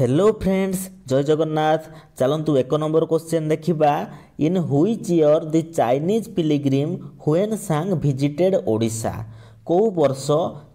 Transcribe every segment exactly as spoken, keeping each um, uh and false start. Hello friends जय जगन्नाथ। चलंतु एक number question देखिबा। In which year the Chinese pilgrim Hiuen Tsang visited Odisha. को वर्ष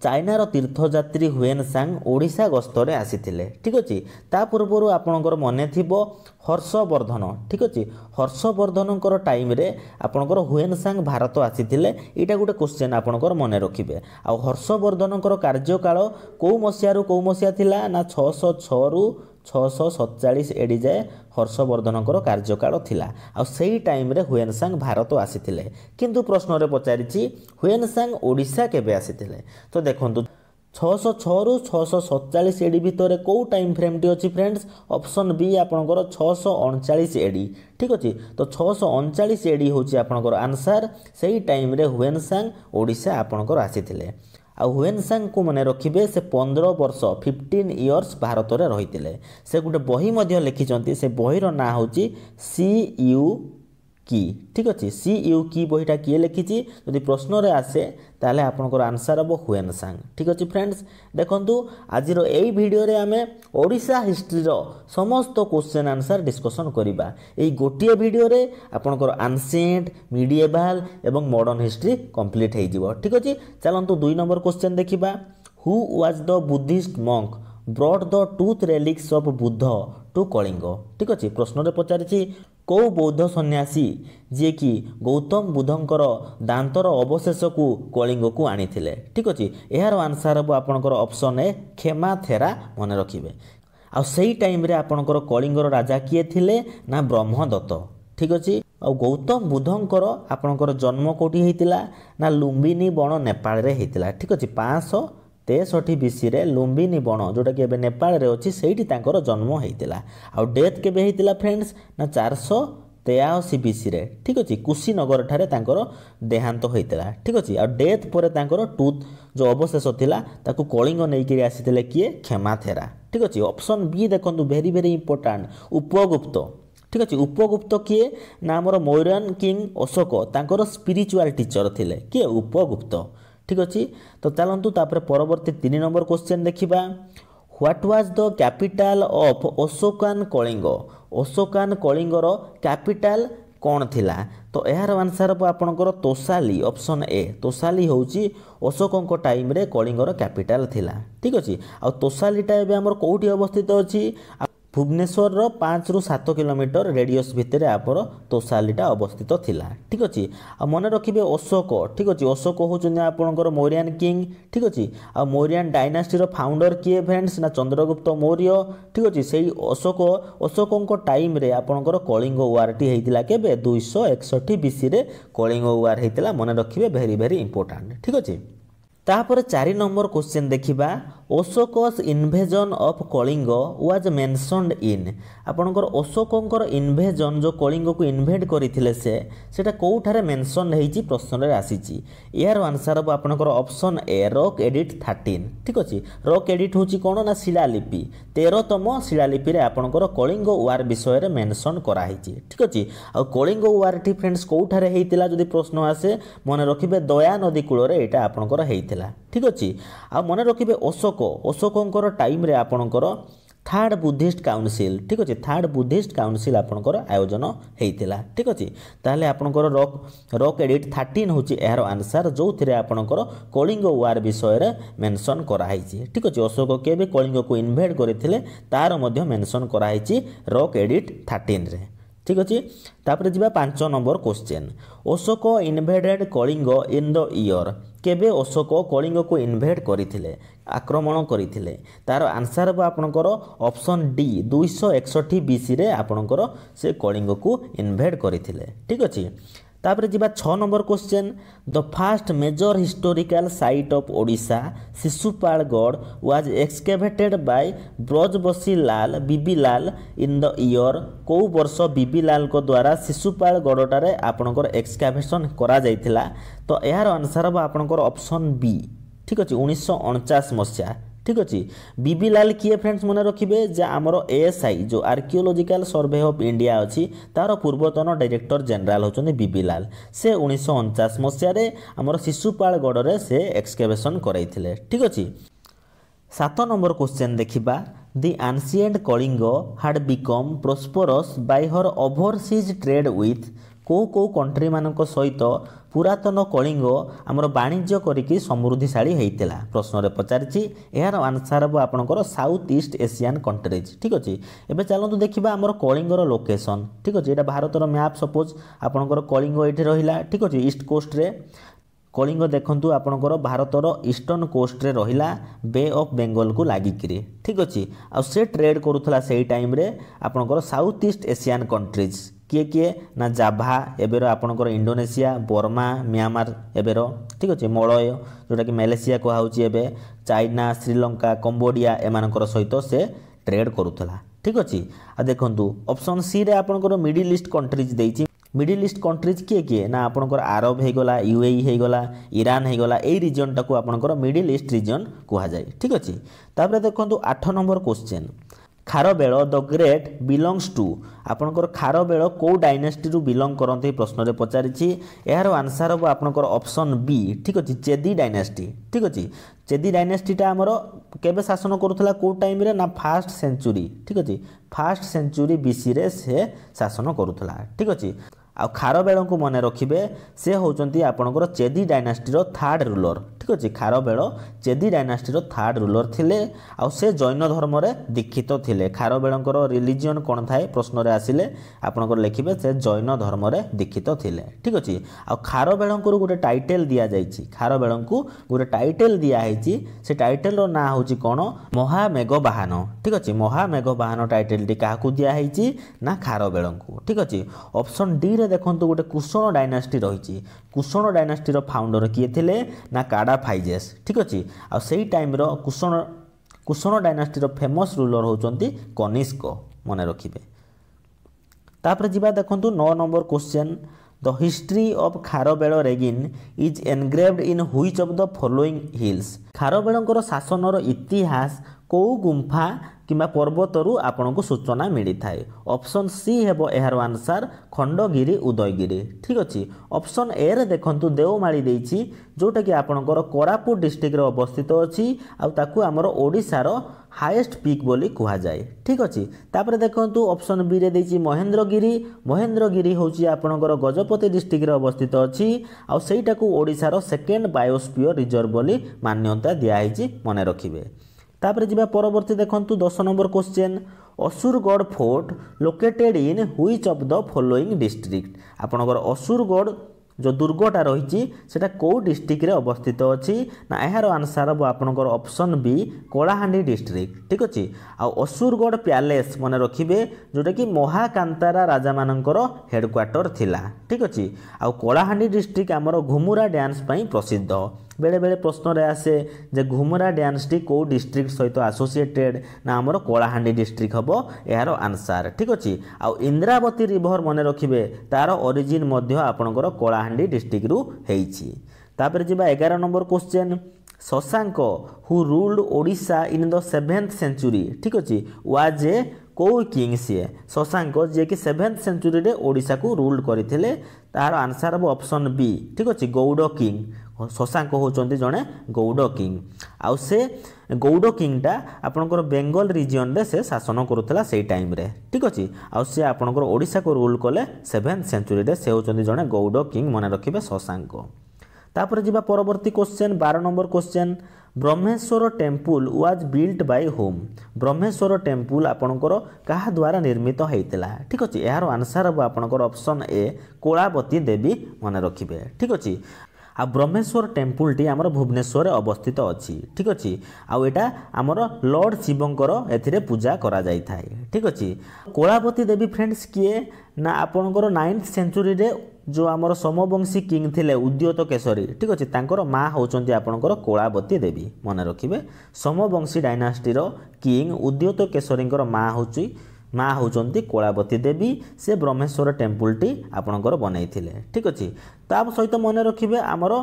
चाइनार तीर्थयात्री ह्वेन सांग ओडिशा गस्तरे आसीथिले। ठीक अछि। ता पूर्वरु आपनकर मने थिबो हर्षवर्धन। ठीक अछि। हर्षवर्धनकर टाइम रे आपनकर ह्वेन सांग भारत आसीथिले। एटा गुटे क्वेश्चन आपनकर मने रखिबे। आ हर्षवर्धनकर कार्यकाल को मसियारु को मसिया थिला ना छह सौ छह रु छह सौ सैंतालीस एडी जाए हर्षवर्धनकर कार्यकाल थिला। आ सेही टाइम रे ह्वेन सांग भारत आसीथिले। किंतु प्रश्न रे पचारिछि ह्वेन सांग ओडिशा केबे आसीथिले। तो देखंतु छह सौ छह रु छह सौ सैंतालीस एडी भितरे को टाइम फ्रेम टी अछि फ्रेंड्स। ऑप्शन बी आपनकर छह सौ उनतालीस एडी। ठीक अछि। तो छह सौ उनतालीस एडी होछि आपनकर आंसर। सेही टाइम रे ह्वेन सांग ओडिशा आपनकर आसीथिले। आ ह्वेन सांग को मने रखिबे से पंद्रह वर्ष फिफ्टीन इयर्स भारत रे रहितिले। से गुटे बही मध्ये लिखिचंती। से बही रो ना होछि सी यू की। ठीक अछि। सी यू की बहीटा किए लिखिछि जदि प्रश्न रे आसे ताले आपनकर आंसर अब ह्वेन सांग। ठीक अछि फ्रेंड्स। देखंतु आज रो एई वीडियो रे हमें ओडिशा हिस्ट्री रो समस्त क्वेश्चन आंसर डिस्कशन करिबा। एई गोटिए वीडियो रे आपनकर एंशिएंट मिडिएवल एवं मॉडर्न हिस्ट्री कंप्लीट हे जिवो। ठीक अछि। चलंतु दुई नंबर क्वेश्चन देखिबा। Who was the Buddhist monk brought the tooth relics of Buddha to Kalinga. ठीक अछि। प्रश्न रे पचारिछि को बौद्ध सन्यासी जे कि गौतम बुद्धंकर दांतर अवशेष को कलिंग को आनी थिले। ठीक अछि। एहार आंसर अब आपनकर ऑप्शन ए खेमा थेरा मन रखिबे। आ सही टाइम रे आपनकर कलिंगर राजा किए थिले ना ब्रह्मदत्त। ठीक अछि। आ गौतम बुद्धंकर आपनकर जन्म कोठी हेतिला ना लुम्बिनी बण नेपाल रे हेतिला। ठीक अछि। पाँच सौ तिरसठ बीसी रे लुम्बिनी बण जोटा कि एबे नेपाल रे अछि सेहीटी तांकर जन्म हेतिला। आ डेथ केबे हेतिला फ्रेंड्स ना चार सौ तिरासी बीसी रे। ठीक अछि। कुशीनगर ठारे तांकर देहांत हेतिला। ठीक अछि। आ डेथ परे तांकर टूथ जो अवशेष थिला ताकू कलिंग नै के आसीथिले किए खेमा थेरा। ठीक अछि। ऑप्शन बी देखंतु वेरी वेरी इंपोर्टेंट उपगुप्त। ठीक अछि। उपगुप्त किए ना हमर मौर्यन किंग अशोक तांकर स्पिरिचुअल टीचर थिले किए उपगुप्त। ठीक अछि। तो चलंतु तापर परवर्ती तीन नंबर क्वेश्चन देखिबा। What was the capital of Ashokan Kalinga. Ashokan कलिंगर कैपिटल कोन थिला। तो एहार आंसर आपनकर तोसाली ऑप्शन ए। तोसाली होउची अशोकंको टाइम रे कलिंगर कैपिटल थिला। ठीक अछि। आ तोसालीटा एबे हमर कोठी अवस्थित अछि भुवनेश्वर रो पाँच रु सात किलोमीटर रेडियस भितरे आपर तोसालीटा अवस्थित थिला। ठीक अछि। आ मने रखिबे अशोक। ठीक अछि। अशोक होचुने आपनकर मौर्यन किंग। ठीक अछि। आ मौर्यन डायनास्टी रो फाउंडर किए फ्रेंड्स ना चंद्रगुप्त मौर्य। ठीक अछि। सेही अशोक अशोकंको टाइम रे आपनकर कलिंग वार टी हेतिला केबे दो सौ इकसठ बीसी रे कलिंग वार हेतिला। मने रखिबे वेरी वेरी इंपोर्टेंट। ठीक अछि। तापर चारि नंबर क्वेश्चन देखिबा। Ashoka's invasion of Kalinga was mentioned in. आपनकर अशोकंकर इन्वेजन जो कलिंग को इन्वेड करिथिले से सेटा कोठारे मेंशन हेछि प्रश्न रे आसीछि। एहार आंसर अब आपनकर ऑप्शन ए रॉक एडिट तेरह। ठीक अछि। रॉक एडिट होछि कोन ना शिलालिपि तेरह तम शिलालिपि रे आपनकर कलिंग वार विषय रे मेंशन करा हेछि। ठीक अछि। आ कलिंग वार टी फ्रेंड्स कोठारे हेतिला जदि प्रश्न आसे मने रखिबे दया नदी कूल रे एटा आपनकर हेतिला। ठीक अछि। आ मने रखिबे अशोक अशोकंकर टाइम रे आपनकर थर्ड बुद्धिस्ट काउंसिल। ठीक अछि। थर्ड बुद्धिस्ट काउंसिल आपनकर आयोजन हेतिला। ठीक अछि। ताले आपनकर रॉक रॉक एडिट तेरह होछि एहर आंसर जो थिरे आपनकर कलिंग वार विषय रे मेंशन करा हेछि। ठीक अछि। अशोक केबे कलिंग को इन्वेड करिथिले तार मध्ये मेंशन करा हेछि रॉक एडिट तेरह रे। ठीक अछि। तापर जिबा पाँच number question. Ashoka invaded Kalinga in the year. केबे अशोक कलिंग को इन्वेड करिथिले आक्रमण करिथिले तार आंसर बा आपनकर ऑप्शन डी दो सौ इकसठ बीसी रे आपनकर से कलिंग को इन्वेड करिथिले। ठीक अछि। तापर जिबा छह number question. The first major historical site of Odisha Sisupalgarh was excavated by ब्रजबसी Lal BB Lal in the year. को वर्ष बीबी लाल को द्वारा शिशुपालगढ़टारे आपनकर एक्सकेवेशन करा जायतिला। तो एहार आंसर अब आपनकर ऑप्शन बी। ठीक अछि। उन्नीस सौ उनचास मसिया। ठीक अछि। बीबी लाल किए फ्रेंड्स मने रखिबे जे हमर एएसआई जो आर्कियोलॉजिकल सर्वे ऑफ इंडिया अछि तारो पूर्वतन डायरेक्टर जनरल होचन बीबी लाल। से उन्नीस सौ उनचास मसिया रे हमर शिशुपालगढ़ रे से एक्सकेवेशन करैथिले। ठीक अछि। सात नंबर क्वेश्चन देखिबा। the ancient Kalinga had become prosperous by her overseas trade with को को कंट्री मान सहित पुरातन कलिंग आमर वाणिज्य करिकी समृद्धिशाली होता। प्रश्न पचारि यार आंसर हम आपणकर साउथ ईस्ट एशियन कंट्रीज। ठीक अच्छे एवं चलत देखा आमर कलिंगर लोकेशन। ठीक अच्छे ये भारतर मैप सपोज आपणकर कलिंग ये रहा। ठीक अच्छे ईस्ट कोस्ट्रे कलिंग देखूँ आपणकर भारतर ईस्टर्न कोस्ट्रे रहा बे ऑफ बेंगल को लगिकी। ठीक अच्छे आ ट्रेड करूला से टाइम आपणकर साउथ ईस्ट एशियन कंट्रीज किए किए ना जाभा एबेर आपणकर इंडोनेशिया बर्मा म्यांमार एबेर। ठीक अच्छे मलय जोटा कि मलेशिया कहूँ एबे चाइना श्रीलंका कंबोडिया एमानकर सहित से ट्रेड करूला। ठीक अच्छे आ देखूँ ऑप्शन सी रे आपणकर मिडिल ईस्ट कंट्रीज देइछि। मिडिल ईस्ट कंट्रीज किए किए ना आपणकर आरब होगा यूएई होगा ईरान होगा यही रिजन टाक आपणकर मिडिल ईस्ट रिजन कहुए। ठीक अच्छे तापर देखूँ आठ number question Kharavela the great belongs to आपणकर खारबेल कौ डायनेस्टी रु बिलंग करते प्रश्न पचारि यार आंसर हम आपणकर ऑप्शन बी। ठीक अच्छे चेदी डायनेस्टी। ठीक अच्छे चेदी डायनेस्टीटा आमर केबे शासन करूला कौ टाइम रे ना फास्ट सेंचुरी। ठीक अच्छे फास्ट सेंचुरी बीसी रे से शासन करूला। ठीक अच्छे आ खारबेल को मन रखिए से होचंती आपणकर चेदी डायनेस्टीर थर्ड रूलर। ठीक अच्छे खारबेल चेदी डायनेस्टीर थर्ड रूलर थिले आ से जैन धर्म रे दीक्षित थिले। खारबेलकर रिलीजन कौन थाए प्रश्न रे आसिले आपणकर लिखिबे से जैन धर्म रे दीक्षित थिले। ठीक अच्छे आ खारबेल को गोटे टाइटल दिया जाइछि। खारबेल को गोटे टाइटल दिया हैछि से टाइटल रो ना होछि कोन महामेघ वाहन। ठीक अच्छे महामेघ वाहन टाइटल टी काहाकू दिया हैछि ना खारबेल को। ठीक अच्छे ऑप्शन डी देखो गोटे कुषण डायनेस्टी रही। कुषण डायनेस्टीर फाउंडर किए थे ना काड़ा फाइजेस। ठीक अच्छे आ सही टाइम रो कुषण कुषण डायनेस्टीर फेमस रूलर होचंती कनिष्क मन रखिए। तापर जीवा देखंतु नौ number question the history of Kharavela reign is engraved in which of the following hills. खारबेलंकर शासनर इतिहास कौ गुंफा किंबा पर्वतरू आपनको सूचना मिली थाए। ऑप्शन सी हेबो एहार आंसर खंडगिरी उदयगिरी। ठीक अच्छे ऑप्शन ए रे देखंतु देवमाली देइछि जोटा कि आपनकर कोरापुट डिस्ट्रिक्ट रे अवस्थित अछि आउ ताकू हमर ओडिसा रो हाईएस्ट पीक बोली कुहा जाए। ठीक अच्छे तापर देखंतु ऑप्शन बी रे देइछि महेंद्रगिरी। महेंद्रगिरी होछि आपनकर गजपति डिस्ट्रिक्ट रे अवस्थित अछि आउ सेइटाकू ओडिसा रो सेकेंड बायोस्फीयर रिजर्व बोली मान्यता दिया हैछि मन रखिबे। तापर जी परवर्ती देखंतु दस number question Asurgarh fort located in which of the following district. आपणकर असुरगढ़ जो दुर्गटा रही कौ डिस्ट्रिक्ट रे अवस्थित अच्छी ना यार आंसर हम आपणकर ऑप्शन बी कोलाहांडी डिस्ट्रिक्ट। ठीक अच्छे आ असुरगढ़ प्यालेस मन रखिए जोटा कि महाकांतारा राजा मानकर हेडक्वार्टर थिला। ठीक अच्छे आ कोलाहांडी डिस्ट्रिक्ट आमर घुमुरा डांस पई प्रसिद्ध। बेले बेले प्रश्न रे आसे जे घुमुरा डांस टी को डिस्ट्रिक्ट सहित आसोसिएटेड ना आमर कोलाहांडी डिस्ट्रिक्ट हम यार आंसर। ठीक अच्छे आ इंद्रावती रिभर मन रखिए तार ओरिजिन मध्य आपणकर कोलाहांडी डिस्ट्रिक्ट रु हेछि। तापर जिबा ग्यारह number question Shashanka who ruled Odisha in the seventh century. ठीक अच्छे वाज ए कौ किंग सीए शशांक जे कि सेवेन्थ सेंचुरी रे ओडिशा को रूल्ड करथिले तार आंसर हम ऑप्शन बी। ठीक अच्छे गौड़ किंग शशांक होचंती जने गौड़ किंग आ से गौड़ किंगटा आपनकर बेंगल रिजन रे से शासन करूला सेई टाइम रे। ठीक अच्छे आ से आपनकर ओडिशा को रूल कले सेवेन्थ सेंचुरी रे से होचंती जने गौड़ किंग मन रखिबे शशांक। तापर जीवा परवर्ती क्वेश्चन बारह number question Brahmeswar temple was built by whom. Brahmeswar temple आपणकर कहा द्वारा निर्मित होता। ठीक अच्छे यार आंसर हम आपणकर ऑप्शन ए कोलावती देवी मन रखिए। ठीक अच्छे आ ब्रह्मेश्वर टेम्पल टी आमर भुवनेश्वर अवस्थित अच्छी। ठीक अच्छे आउ एटा आमर लॉर्ड शिवंकर एथिरे पूजा करा जाई थाए। ठीक अच्छे कोलावती देवी फ्रेंड्स किए ना आपणकर नाइन्थ सेंचुरी रे जो आमर समवंशी किंग थिले उद्योत केशरी। ठीक अच्छे तांकर माँ होचंती आपणकर कोलावती देवी मन रखिबे। समवंशी डायनास्टीर किंग उद्योत केशरींकर माँ होची माँ होचंती कोलावती देवी से ब्रह्मेश्वर टेम्पल टी आपणकर बनईथिले। ठीक अच्छे ता सहित मन रखिए आमर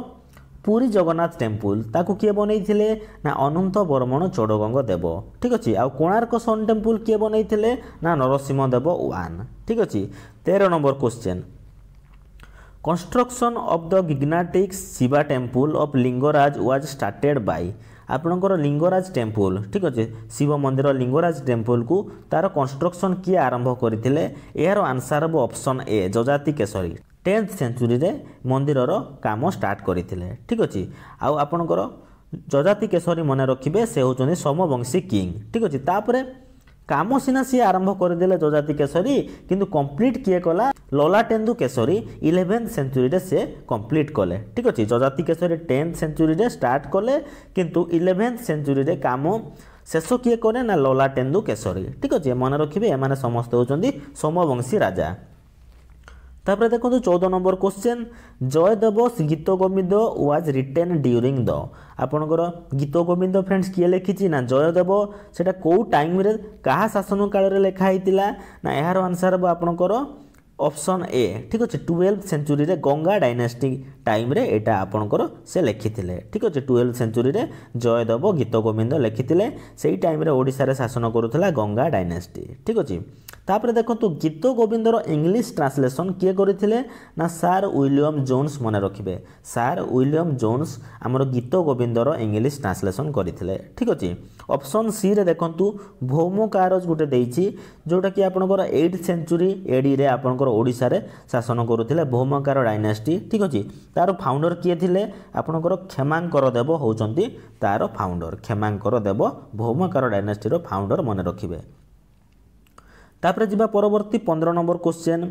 पूरी जगन्नाथ टेम्पल ताकू किए बनईथिले ना अनंत बर्मण चोड़गंग देव। ठीक अच्छे आ कोणार्क सन टेम्पल किए बनईथिले ना नरसिंह देव वान। ठीक अच्छे तेरह number question construction of the gigantic Shiva temple of Lingaraj was started by. आपणकर लिंगराज टेम्पल ठीक अच्छे शिव मंदिर लिंगराज टेम्पल को तार कंस्ट्रक्शन किए आरंभ करते यार आंसर अब ऑप्शन ए जजाति केशरी टेन्थ सेंचुरी रे मंदिर रो काम स्टार्ट करते ठीक अच्छे आपणकर जजाति केशरी मन रखिए से होचनी सोमवंशी किंग ठीक अच्छे तापर काम सीना सी आरंभ करदे जजाति केशरी किंतु कंप्लीट किए कला ललाटेन्दु केशरी इलेवेन्थ सेंचुरी रे से कंप्लीट कले ठीक अच्छे जजाति केशरी टेन्थ सेंचुरी रे स्टार्ट कले किंतु इलेवेन्थ सेंचुरी रे काम शेष किए करे ना ललाटेन्दु केशरी ठीक अच्छे मन रखिए एम समस्त होचंदी सोमवंशी राजा। तापर देखो चौदह number question Jayadev Geet Govind was written during the आपणकर गीत गोविंद फ्रेंड्स किए लिखी ना जयदेव सेटा कौ टाइम रे कहा शासन काल रे लिखाई ना यार आंसर हम आपणकर ऑप्शन ए ठीक अच्छे ट्वेल्थ सेंचुरी रे गंगा डायनेस्टी टाइम रे एटा आपणकर से लिखी ठीक अच्छे ट्वेल्थ सेंचुरी रे जयदेव गीत गोविंद लिखी से टाइम रे ओडिसा रे शासन करुला गंगा डायनेस्टी ठीक अच्छे। तापर देखो गीत गोविंदर इंग्लीश ट्रांसलेसन किए करते ना सार विलियम जोन्स मन रखिए सार विलियम जोन्स आमर गीत गोविंदर इंग्लीश ट्रांसलेसन करते ठीक अच्छे। ऑप्शन सी रे देखु भौम कारज गोटे देइछि जोटा कि आपनकर एट सेंचुरी एडी रे आपनकर ओडिसा रे शासन करुथिले भौमकार डायनेस्टी ठीक अच्छे। तार फाउंडर किए थिले आपनकर क्षमांकर देव होउचंती तार फाउंडर क्षमांकर देव भौमकार डायनेस्टी रो फाउंडर मन रखिए। तापर जा परवर्ती पंद्रह number question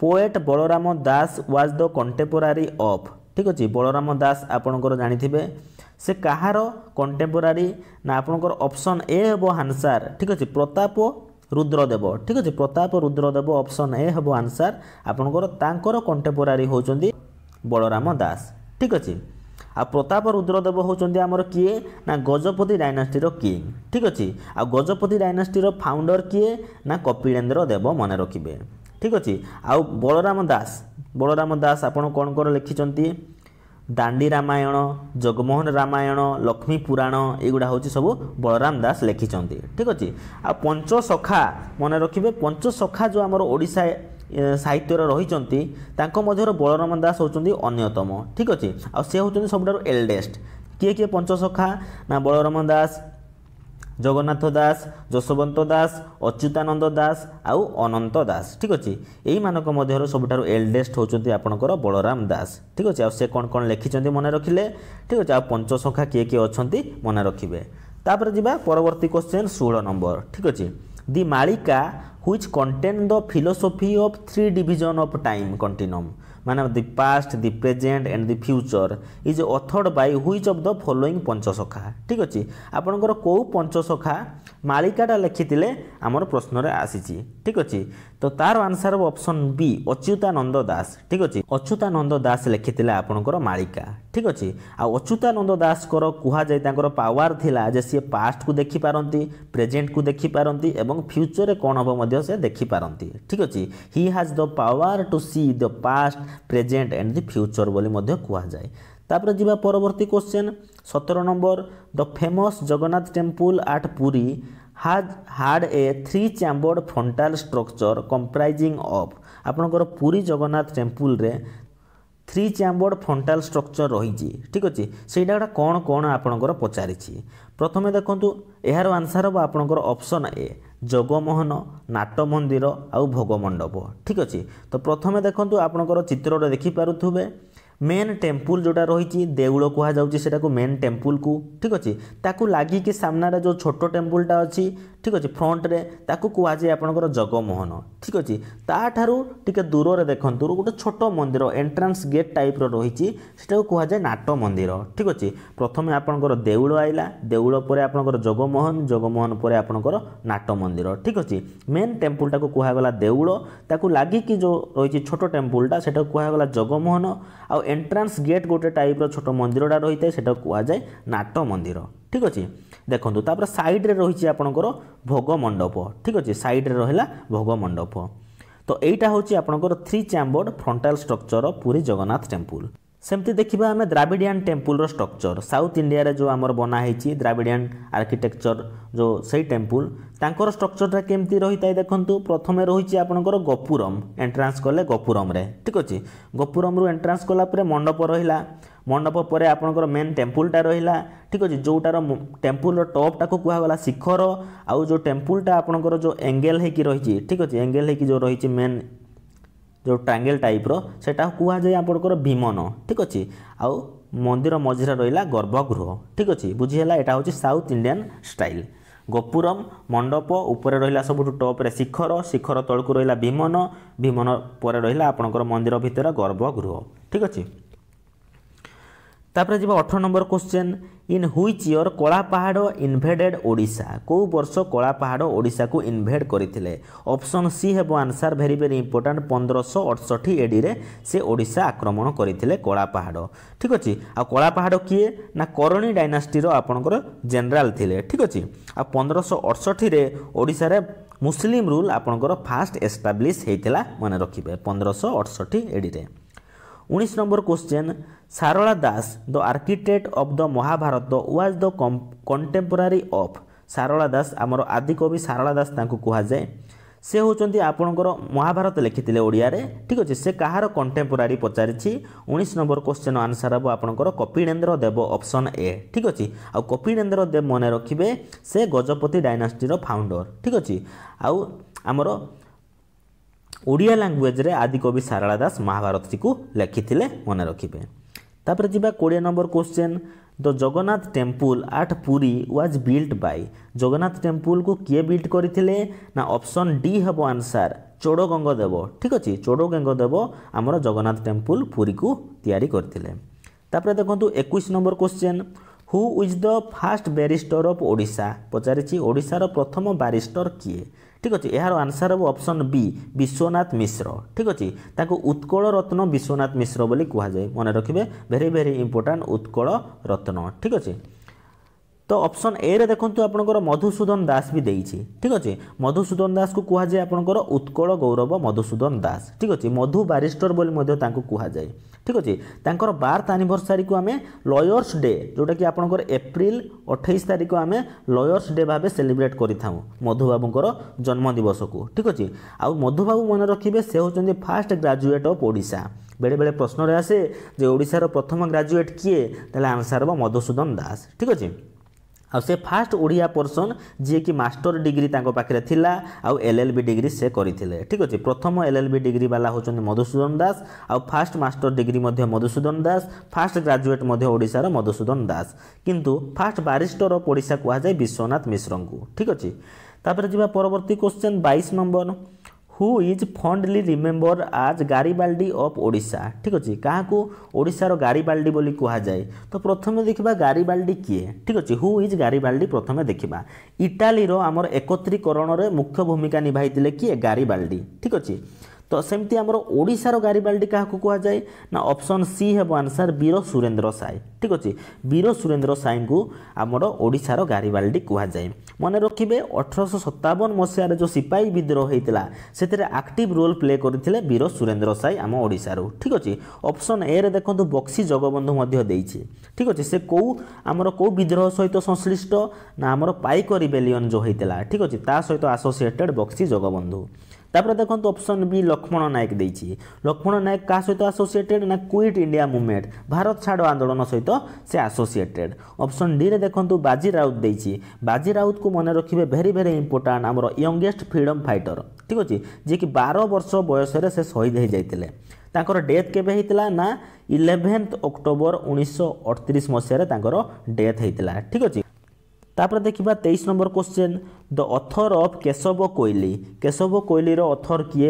poet Balaram Das was the contemporary of ठीक अच्छे बलराम दास आपणकर जानिथिबे से कहारो कंटेम्पोरारी ना आपणकर ऑप्शन ए हेबो आंसर ठीक अच्छे प्रताप रुद्रदेव ठीक अच्छे प्रताप रुद्रदेव ऑप्शन ए हेबो आंसर आपणकर तांकर कंटेम्पोरारी होचंदी बलराम दास ठीक अच्छे। आ प्रताप रुद्रदेव होचंदी आमर किए ना गजपति डायनेस्टी रो किंग ठीक अच्छे। आ गजपति डायनेस्टी रो फाउंडर किए ना कपिलेन्द्र देव मन रखिबे ठीक अच्छे। आ बलराम दास बलराम दास आपण कोन कोन लिखिचंती दांडी रामायण जगमोहन रामायण लक्ष्मी पुराण एगुड़ा हूँ सब बलराम दास लिखिचंती ठीक अच्छे। आ पंचसखा मन रखिबे पंचसखा जो आमर ओडिसा साहित्यर रही बलराम दास होचंदी अन्यतम ठीक अच्छे। आ से होचंदी सबडार एल्डेस्ट किए किए पंचसखा ना बलराम दास जगन्नाथ दास जसवंत दास अच्युतानंद दास आउ अनंत दास ठीक अच्छे। यही मानक मध्य सबुठार एल्डेस्ट होचंदी आपणकर बलराम दास ठीक अच्छे। आ से कौन कौन लिखिचंदी मन रखिले ठीक अच्छे। आ पंचसखा किए किए अछंती मन रखिबे। तापर जिबा परवर्ती क्वेश्चन सोलह नंबर ठीक अच्छे दि मालिका which contain the philosophy of three division of time continuum माने the past the present and the future is authored by which of the following Panchasakha ठीक अच्छे। आपणकर को पंचसखा मालिकाटा लिखिथिले आमर प्रश्न रे आसीछि ठीक अच्छे। तो तार answer option B Achyutananda Das ठीक अच्छे। अच्युतानंद दास लिखिथिले आपणकर मालिका ठीक अच्छे। आ अच्युतानंद दास कर कुहा जाय तांकर पावर थिला जे से पास्ट को देखि पारंती प्रेजेंट को देखि पारंती एवं फ्यूचर रे कोन होबो मध्य से देखि पारंती ठीक अच्छे। He has the power to see the past present and the future बोली मध्य कुहा जाय। तापर जीवा परवर्ती क्वेश्चन सत्रह number the famous Jagannath temple at Puri has had a three chambered frontal structure comprising of आपणकर पुरी जगन्नाथ टेम्पल रे थ्री चैम्बर्ड फ्रंटाल स्ट्रक्चर रही ठीक अच्छे। सेटा कौन कौन आपणकर पचारिछि प्रथमे देखंतु यार आंसर हो आपणकर ऑप्शन ए जगमोहन नाट मंदिर आउ भोगमंडप ठीक अच्छे। तो प्रथमे देखंतु आपणकर चित्र रे देखि पारुथुबे मेन टेम्पल जोटा रही देउल कह जाऊँ मेन टेम्पल को ठीक अच्छे। ताकू लगी कि सामनारे जो छोटो टेम्पलटा अच्छी ठीक अच्छे फ्रंट रे ताकू कहुए आपणकर जगमोहन ठीक अच्छे। ताठारू टिके दूर रे देखंतु गोटे छोट मंदिर एंट्रांस गेट टाइप रही कहुए नाट मंदिर ठीक अच्छे। प्रथम आपणकर देउल आइला देउल पर आपणकर जगमोहन जगमोहन पर आपणकर नाट मंदिर ठीक अच्छे। मेन टेम्पलटा को कहुगला देउल ताकू लगी कि जो रही छोट टेम्पलटा से कहुगला जगमोहन आ एंट्रांस गेट गोटे टाइप छोट मंदिरटा रही है सेटा कहुए नाट मंदिर ठीक अच्छे। देखो तापर साइड्रे रही आपणकर भोगमंडप ठीक अच्छे। साइड्रे रहा भोगमंडप तो यहीटा हूँ आपणकर three chambered frontal structure Puri Jagannath temple. सेमती देखा आम Dravidian temple structure south India रे जो आमर बनाई द्राविडियन आर्किटेक्चर जो सही टेम्पल तांकर स्ट्रक्चरटा केमती रही है देखंतु प्रथमे रही आपणकर गोपुरम एंट्रांस कले गोपुरम रे ठीक अच्छे। गोपुरम रु एंट्रांस कला परे मंडप रहिला मंडप पर आपणकर मेन टेम्पलटा रहा ठीक अच्छे जोटार टेम्पल टॉप टाक कहगला शिखर आउ जो टेम्पलटा आपणकर जो एंगेल होगी रही ठीक अच्छे एंगेल होगी जो रही मेन जो ट्राएंगल टाइप रेटा कहुए आपणकर भीमन ठीक अच्छे आउ मंदिर मझिरा रहा गर्भगृह ठीक अच्छे बुझीगला यहाँ हूँ साउथ इंडियन स्टाइल गोपुरम मंडप उपर रहा सबुठु टॉप रे शिखर शिखर तलकू रहा भीमन भीमन पर रहा आपणकर मंदिर भितर गर्भगृह ठीक अच्छे। तापर जीवा अठारह number question in which year Kalapahad invaded Odisha को वर्ष कलापहाड़ ओडिशा को इनभेड करथिले ऑप्शन सी हेबो आंसर भेरी भेरी इंपोर्टेंट पंद्रह सौ अड़सठ एडी रे से ओडिशा आक्रमण करथिले कलापहाड़ ठीक अछि। आ कलापहाड़ किए ना करणी डायनास्टी रो आपनकर जनरल थिले ठीक अछि। आ पंद्रह सौ अड़सठ रे ओडिशा रे मुस्लिम रूल आपनकर फास्ट एस्टाब्लिश हेतिला माने रखिबे पंद्रह सौ अड़सठ एडी रे। उन्नीस number question Sarala Das the architect of the Mahabharata was the contemporary of Sarala Das आमर आदि कवि सारला दास कह जाए से होचंती आपणकर महाभारत लिखिथिले ओडिया रे ठीक अछि। से कहार कंटेम्पोरारी पचारिछि उन्नीस नंबर क्वेश्चन आंसर हबो आपणकर कपिलेंद्र देव ऑप्शन ए ठीक अछि। आ कपिलेंद्र देव मने रखिबे से गजपति डायनास्टी रो फाउंडर ठीक अछि। आउ आमर ओडिया लैंग्वेज रे आदि कवि सारला दास महाभारत को लिखिथिले मन रखिबे। तापर जिबा बीस number question the Jagannath temple at Puri was built by Jagannath temple को किए बिल्ट करथिले ना ऑप्शन डी हबो आंसर चोड़गंग देव ठीक अछि। चोड़गंग देव हमर जगन्नाथ टेम्पल पुरी को तैयारी करथिले। तापर देखंतु इक्कीस number question who is the first barrister of Odisha पचारिछि ओडिशा रो प्रथम बैरिस्टर किए ठीक अछि। यार आंसर हो ऑप्शन बी विश्वनाथ मिश्र ठीक अछि। ताको उत्कल रत्न विश्वनाथ मिश्र बोली कहा जाय मन रखिबे very very important Utkal Ratna ठीक अछि। तो ऑप्शन ए रे देखंतु आपनकर मधुसूदन दास भी देइछि ठीक अछि। मधुसूदन दास को कहा जाय आपनकर उत्कल गौरव मधुसूदन दास ठीक अछि। मधु बैरिस्टर बोली मध्य ताको कहा जाय ठीक अच्छे। तांकर बार्थ एनिवर्सरी को आमे लॉयर्स डे जोटा कि आपनकर एप्रिल अट्ठाईस तारिख को आमे लॉयर्स डे भाबे सेलिब्रेट करि थाउ मधुबाबूंकर जन्म दिवस को ठीक अच्छे। आ मधुबाबू मन रखिबे से होचंदी फास्ट ग्रेजुएट ऑफ ओडिशा बेले बेले प्रश्न रे आसे जे ओडिशा रो प्रथम ग्रेजुएट किए तले आंसर बा मधुसूदन दास ठीक अच्छे। आ से फास्ट ओडिया पर्सन जे कि मास्टर डिग्री तांको पाखरे थिला आ एलएलबी डिग्री से करिथिले ठीक अछि। प्रथम एलएलबी डिग्री वाला होचन मधुसूदन दास आ फास्ट मास्टर डिग्री मध्ये मधुसूदन दास फास्ट ग्रेजुएट मध्ये ओडिसा रो मधुसूदन दास किंतु फास्ट बैरिस्टर ऑफ ओडिसा कहवा जाय विश्वनाथ मिश्र को ठीक अछि। तापर जिबा परवर्ती क्वेश्चन बाईस number who is fondly remember as Garibaldi of Odisha ठीक अच्छे। क्या ओडिशार गारीबाल्डी बोली कहा जाए तो प्रथम देखा गारीबाल्डी किए ठीक अच्छे। हु इज गारीबाल्डी प्रथम देखा इटाली रो आमर एकत्रीकरण रे मुख्य भूमिका निभाई किए गारीबाल्डी ठीक अच्छे। तो सेमती आमर ओडिशार गारीबाल्डी क्या कह जाए ना ऑप्शन सी हेबो आंसर वीर सुरेंद्र साय ठीक अच्छे। वीर सुरेंद्र साय को आमर ओडिशार गारीबाल्डी कह जाए मने रखिबे अठारह सतावन मसीह जो सिपाही विद्रोह होता से एक्टिव रोल प्ले करथिले वीर सुरेंद्र साय आम ओडिशार ठीक अच्छे। ऑप्शन ए रे देखंतु बक्सी जगबंधु मध्य देइछि ठीक अच्छे। से कौ आमर कौ विद्रोह सहित संश्लिष्ट ना आमर पाइक रिबेलियन जो होता ठीक अच्छे ता सहित आसोसिएटेड बक्सी जगबंधु। तापर देखंतु ऑप्शन बी लक्ष्मण नायक देइछि लक्ष्मण नायक का सहित आसोसिएटेड ना क्विट इंडिया मूवमेंट भारत छाड़ आंदोलन सहित से आसोसिएटेड। ऑप्शन डी रे देखंतु बाजी राउत देइछि बाजी राउत को मन रखिबे वेरी वेरी इंपोर्टेंट हमरो यंगेस्ट फ्रीडम फाइटर ठीक अछि। जे कि बारह वर्ष बयस रे से शहीद हो जाइतिले तांकर डेथ केबे हेतिला ना ग्यारह अक्टूबर उन्नीस सौ अड़तीस मसीह रे तांकर डेथ हेतिला ठीक अछि। तापर देखिबा तेईस number question the author of Keshab Koili Keshab Koili रो ऑथर किए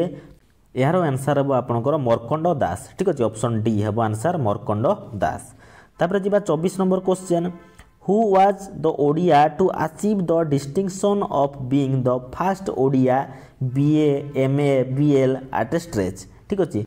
यार आंसर हबो आपनकर मर्कंड दास ठीक अछि। ऑप्शन डी हबो आंसर मर्कंड दास। तापर जीवा चौबीस number question who was the Odia to achieve the distinction of being the first Odia BA MA BL at a stretch ठीक अछि।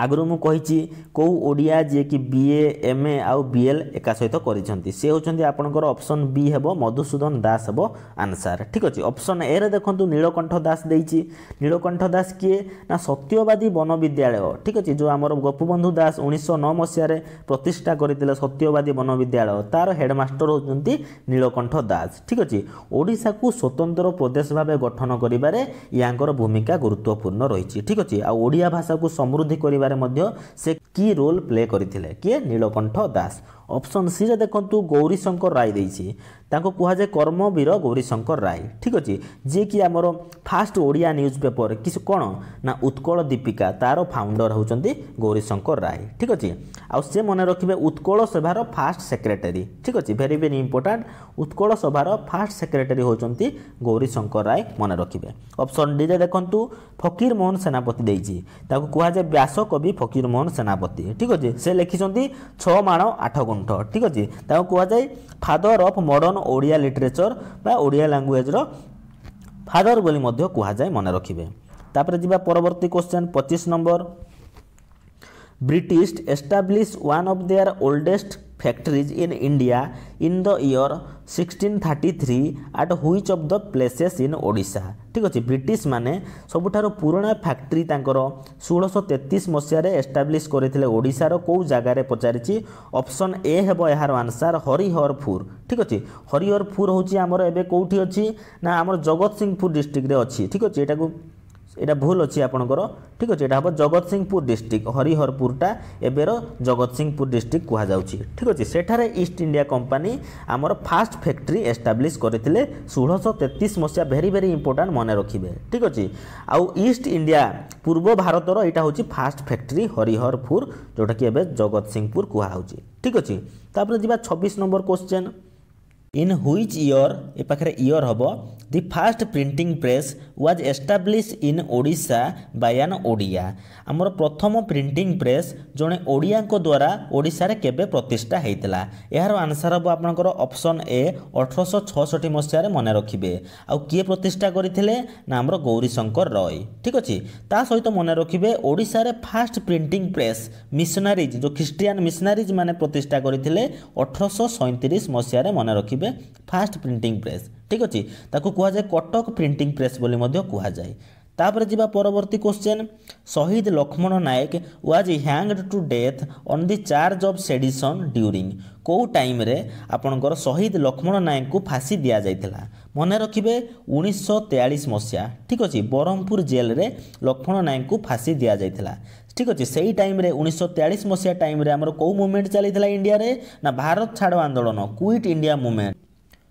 आगुरी मु कहि कौ ओडिया जे कि बीए एमए आउ बीएल एका सहित करिसंती से होचंती आपनकर ऑप्शन बी हेबो मधुसूदन दास हेबो आंसर ठीक अछि। ऑप्शन ए रे देखंतु नीलकंठ दास देइछि नीलकंठ दास किए ना सत्यवादी वन विद्यालय ठीक अछि। जो हमर गोपबंधु दास उन्नीस सौ नौ मसीह रे प्रतिष्ठा करितिले सत्यवादी वन विद्यालय तार हेडमास्टर होचंती नीलकंठ दास ठीक अछि। ओडिसा को स्वतंत्र प्रदेश भाबे गठन करिबारे यांकर भूमिका गुरुत्वपूर्ण रहिछि ठीक अछि। आ ओडिया भाषा को समृद्धि करिबारे କରିବାରେ ମଧ୍ୟ ସେ କି ରୋଲ୍ ପ୍ଲେ କରିଥିଲେ କିଏ ନୀଳକଣ୍ଠ ଦାସ। ଅପସନ୍ ସି ରେ ଦେଖନ୍ତୁ ଗୌରୀଶଙ୍କର ରାୟ ଦେଇଛି, ତାଙ୍କୁ କୁହାଯାଏ କର୍ମବୀର ଗୌରୀଶଙ୍କର ରାୟ। ଠିକ୍ ଅଛି, ଯିଏ କି ଆମର ଫାଷ୍ଟ ଓଡ଼ିଆ ନ୍ୟୁଜ୍ ପେପର କି କ'ଣ ନା ଉତ୍କଳ ଦୀପିକା ତାର ଫାଉଣ୍ଡର ହେଉଛନ୍ତି ଗୌରୀଶଙ୍କର ରାୟ। ଠିକ୍ ଅଛି, ଆଉ ସେ ମନେ ରଖିବେ ଉତ୍କଳ ସଭାର ଫାଷ୍ଟ ସେକ୍ରେଟାରୀ। ଠିକ୍ ଅଛି, ଭେରି ଭେରି ଇମ୍ପୋର୍ଟାଣ୍ଟ, ଉତ୍କଳ ସଭାର ଫାଷ୍ଟ ସେକ୍ରେଟାରୀ ହେଉଛନ୍ତି ଗୌରୀଶଙ୍କର ରାୟ, ମନେ ରଖିବେ। ଅପସନ୍ ଡି ରେ ଦେଖନ୍ତୁ ଫକୀରମୋହନ ସେନାପତି ଦେଇଛି, ତାକୁ କୁହାଯାଏ ବ୍ୟାସକବି ଫକୀରମୋହନ ସେନାପତି। ଠିକ୍ ଅଛି, ସେ ଲେଖିଛନ୍ତି ଛଅ ମାଣ ଆଠ ଗୁଣ୍ଠ। ठीक अच्छे कहुए father of modern Odia literature बा ओडिया लैंग्वेज रो फादर बोली मध्य कुहा जाय, मन रखिबे। तापरे जिबा परवर्ती क्वेश्चन पच्चीस number, British establish one of their oldest factories in India in the year sixteen thirty-three at which of the places in Odisha। ठीक अच्छे ब्रिटिश माने सबुठारो पुराना फैक्ट्री तांकर सोलह सौ तैंतीस मसीहारे एस्टाब्लिश करथिले ओडिसा रो को जगार पचारिछि। ऑप्शन ए हेबो यार आंसर हरिहरपुर। ठीक अच्छे हरिहरपुर होछि हमर एबे कोठी अछि ना हमर जगत सिंहपुर डिस्ट्रिक्ट रे अछि। ठीक अच्छे एटा को एटा भूल अच्छी आपणकर। ठीक अच्छे यहाँ जगत सिंहपुर डिस्ट्रिक्ट हरिहरपुरटा एबेर जगत सिंहपुर डिस्ट्रिक्ट कह जाऊँगी। ठीक अच्छे सेठारे ईस्ट इंडिया कंपनी आमर फास्ट फैक्ट्री एस्टाब्लिश करथिले सोलह सौ तैंतीस मसीहा। भेरी भेरी इंपोर्टाट मन रखिए। ठीक अच्छे आउ ईस्ट इंडिया पूर्व भारतर यहाँ हूँ फास्ट फैक्ट्री हरिहरपुर जोटा कि जगत सिंहपुर कहु। ठीक अच्छे तापर जी छब्बीस number question, in which year ए पाखरे ईयर हबो the first printing press was establish in Odisha by an Odia. आमर प्रथम प्रिंटिंग प्रेस जड़े ओडिया को द्वारा ओडिशा रे केबे प्रतिष्ठा हेतिला। यार आंसर हबो आपनकर ऑप्शन ए अठारह सौ छियासठ मसीह रे, मन रखिबे। आ किए प्रतिष्ठा करथिले ना हमर गौरीशंकर रॉय। ठीक अछि, ता सहित मन रखिबे ओडिशा रे फास्ट प्रिंटिंग प्रेस मिशनरीज जो क्रिश्चियन मिशनरीज माने प्रतिष्ठा करथिले अठारह सौ सैंतीस मसीह रे, मन रखिबे फास्ट प्रिंटिंग प्रेस। ठीक अच्छे ताकू कुहा जाए कटक प्रिंटिंग प्रेस बोली मध्य कुहा जाए। तापर जी परवर्ती क्वेश्चन, शहीद Laxman Nayak was hanged to death on the charge of sedition during. कौ टाइम रे आपनकर शहीद लक्ष्मण नायक को फांसी दिया जाइतला, मन रखिबे उन्नीस सौ तैंतालीस मसीहा। ठीक अच्छे ब्रह्मपुर जेल रे लक्ष्मण नायक को फांसी दिया जाइतला। ठीक अच्छे सही टाइम रे उन्नीस सौ तैंतालीस मसीहा टाइम रे हमर को मूवमेंट चली थला इंडिया रे ना भारत छाड़ो आंदोलन क्विट इंडिया मूवमेंट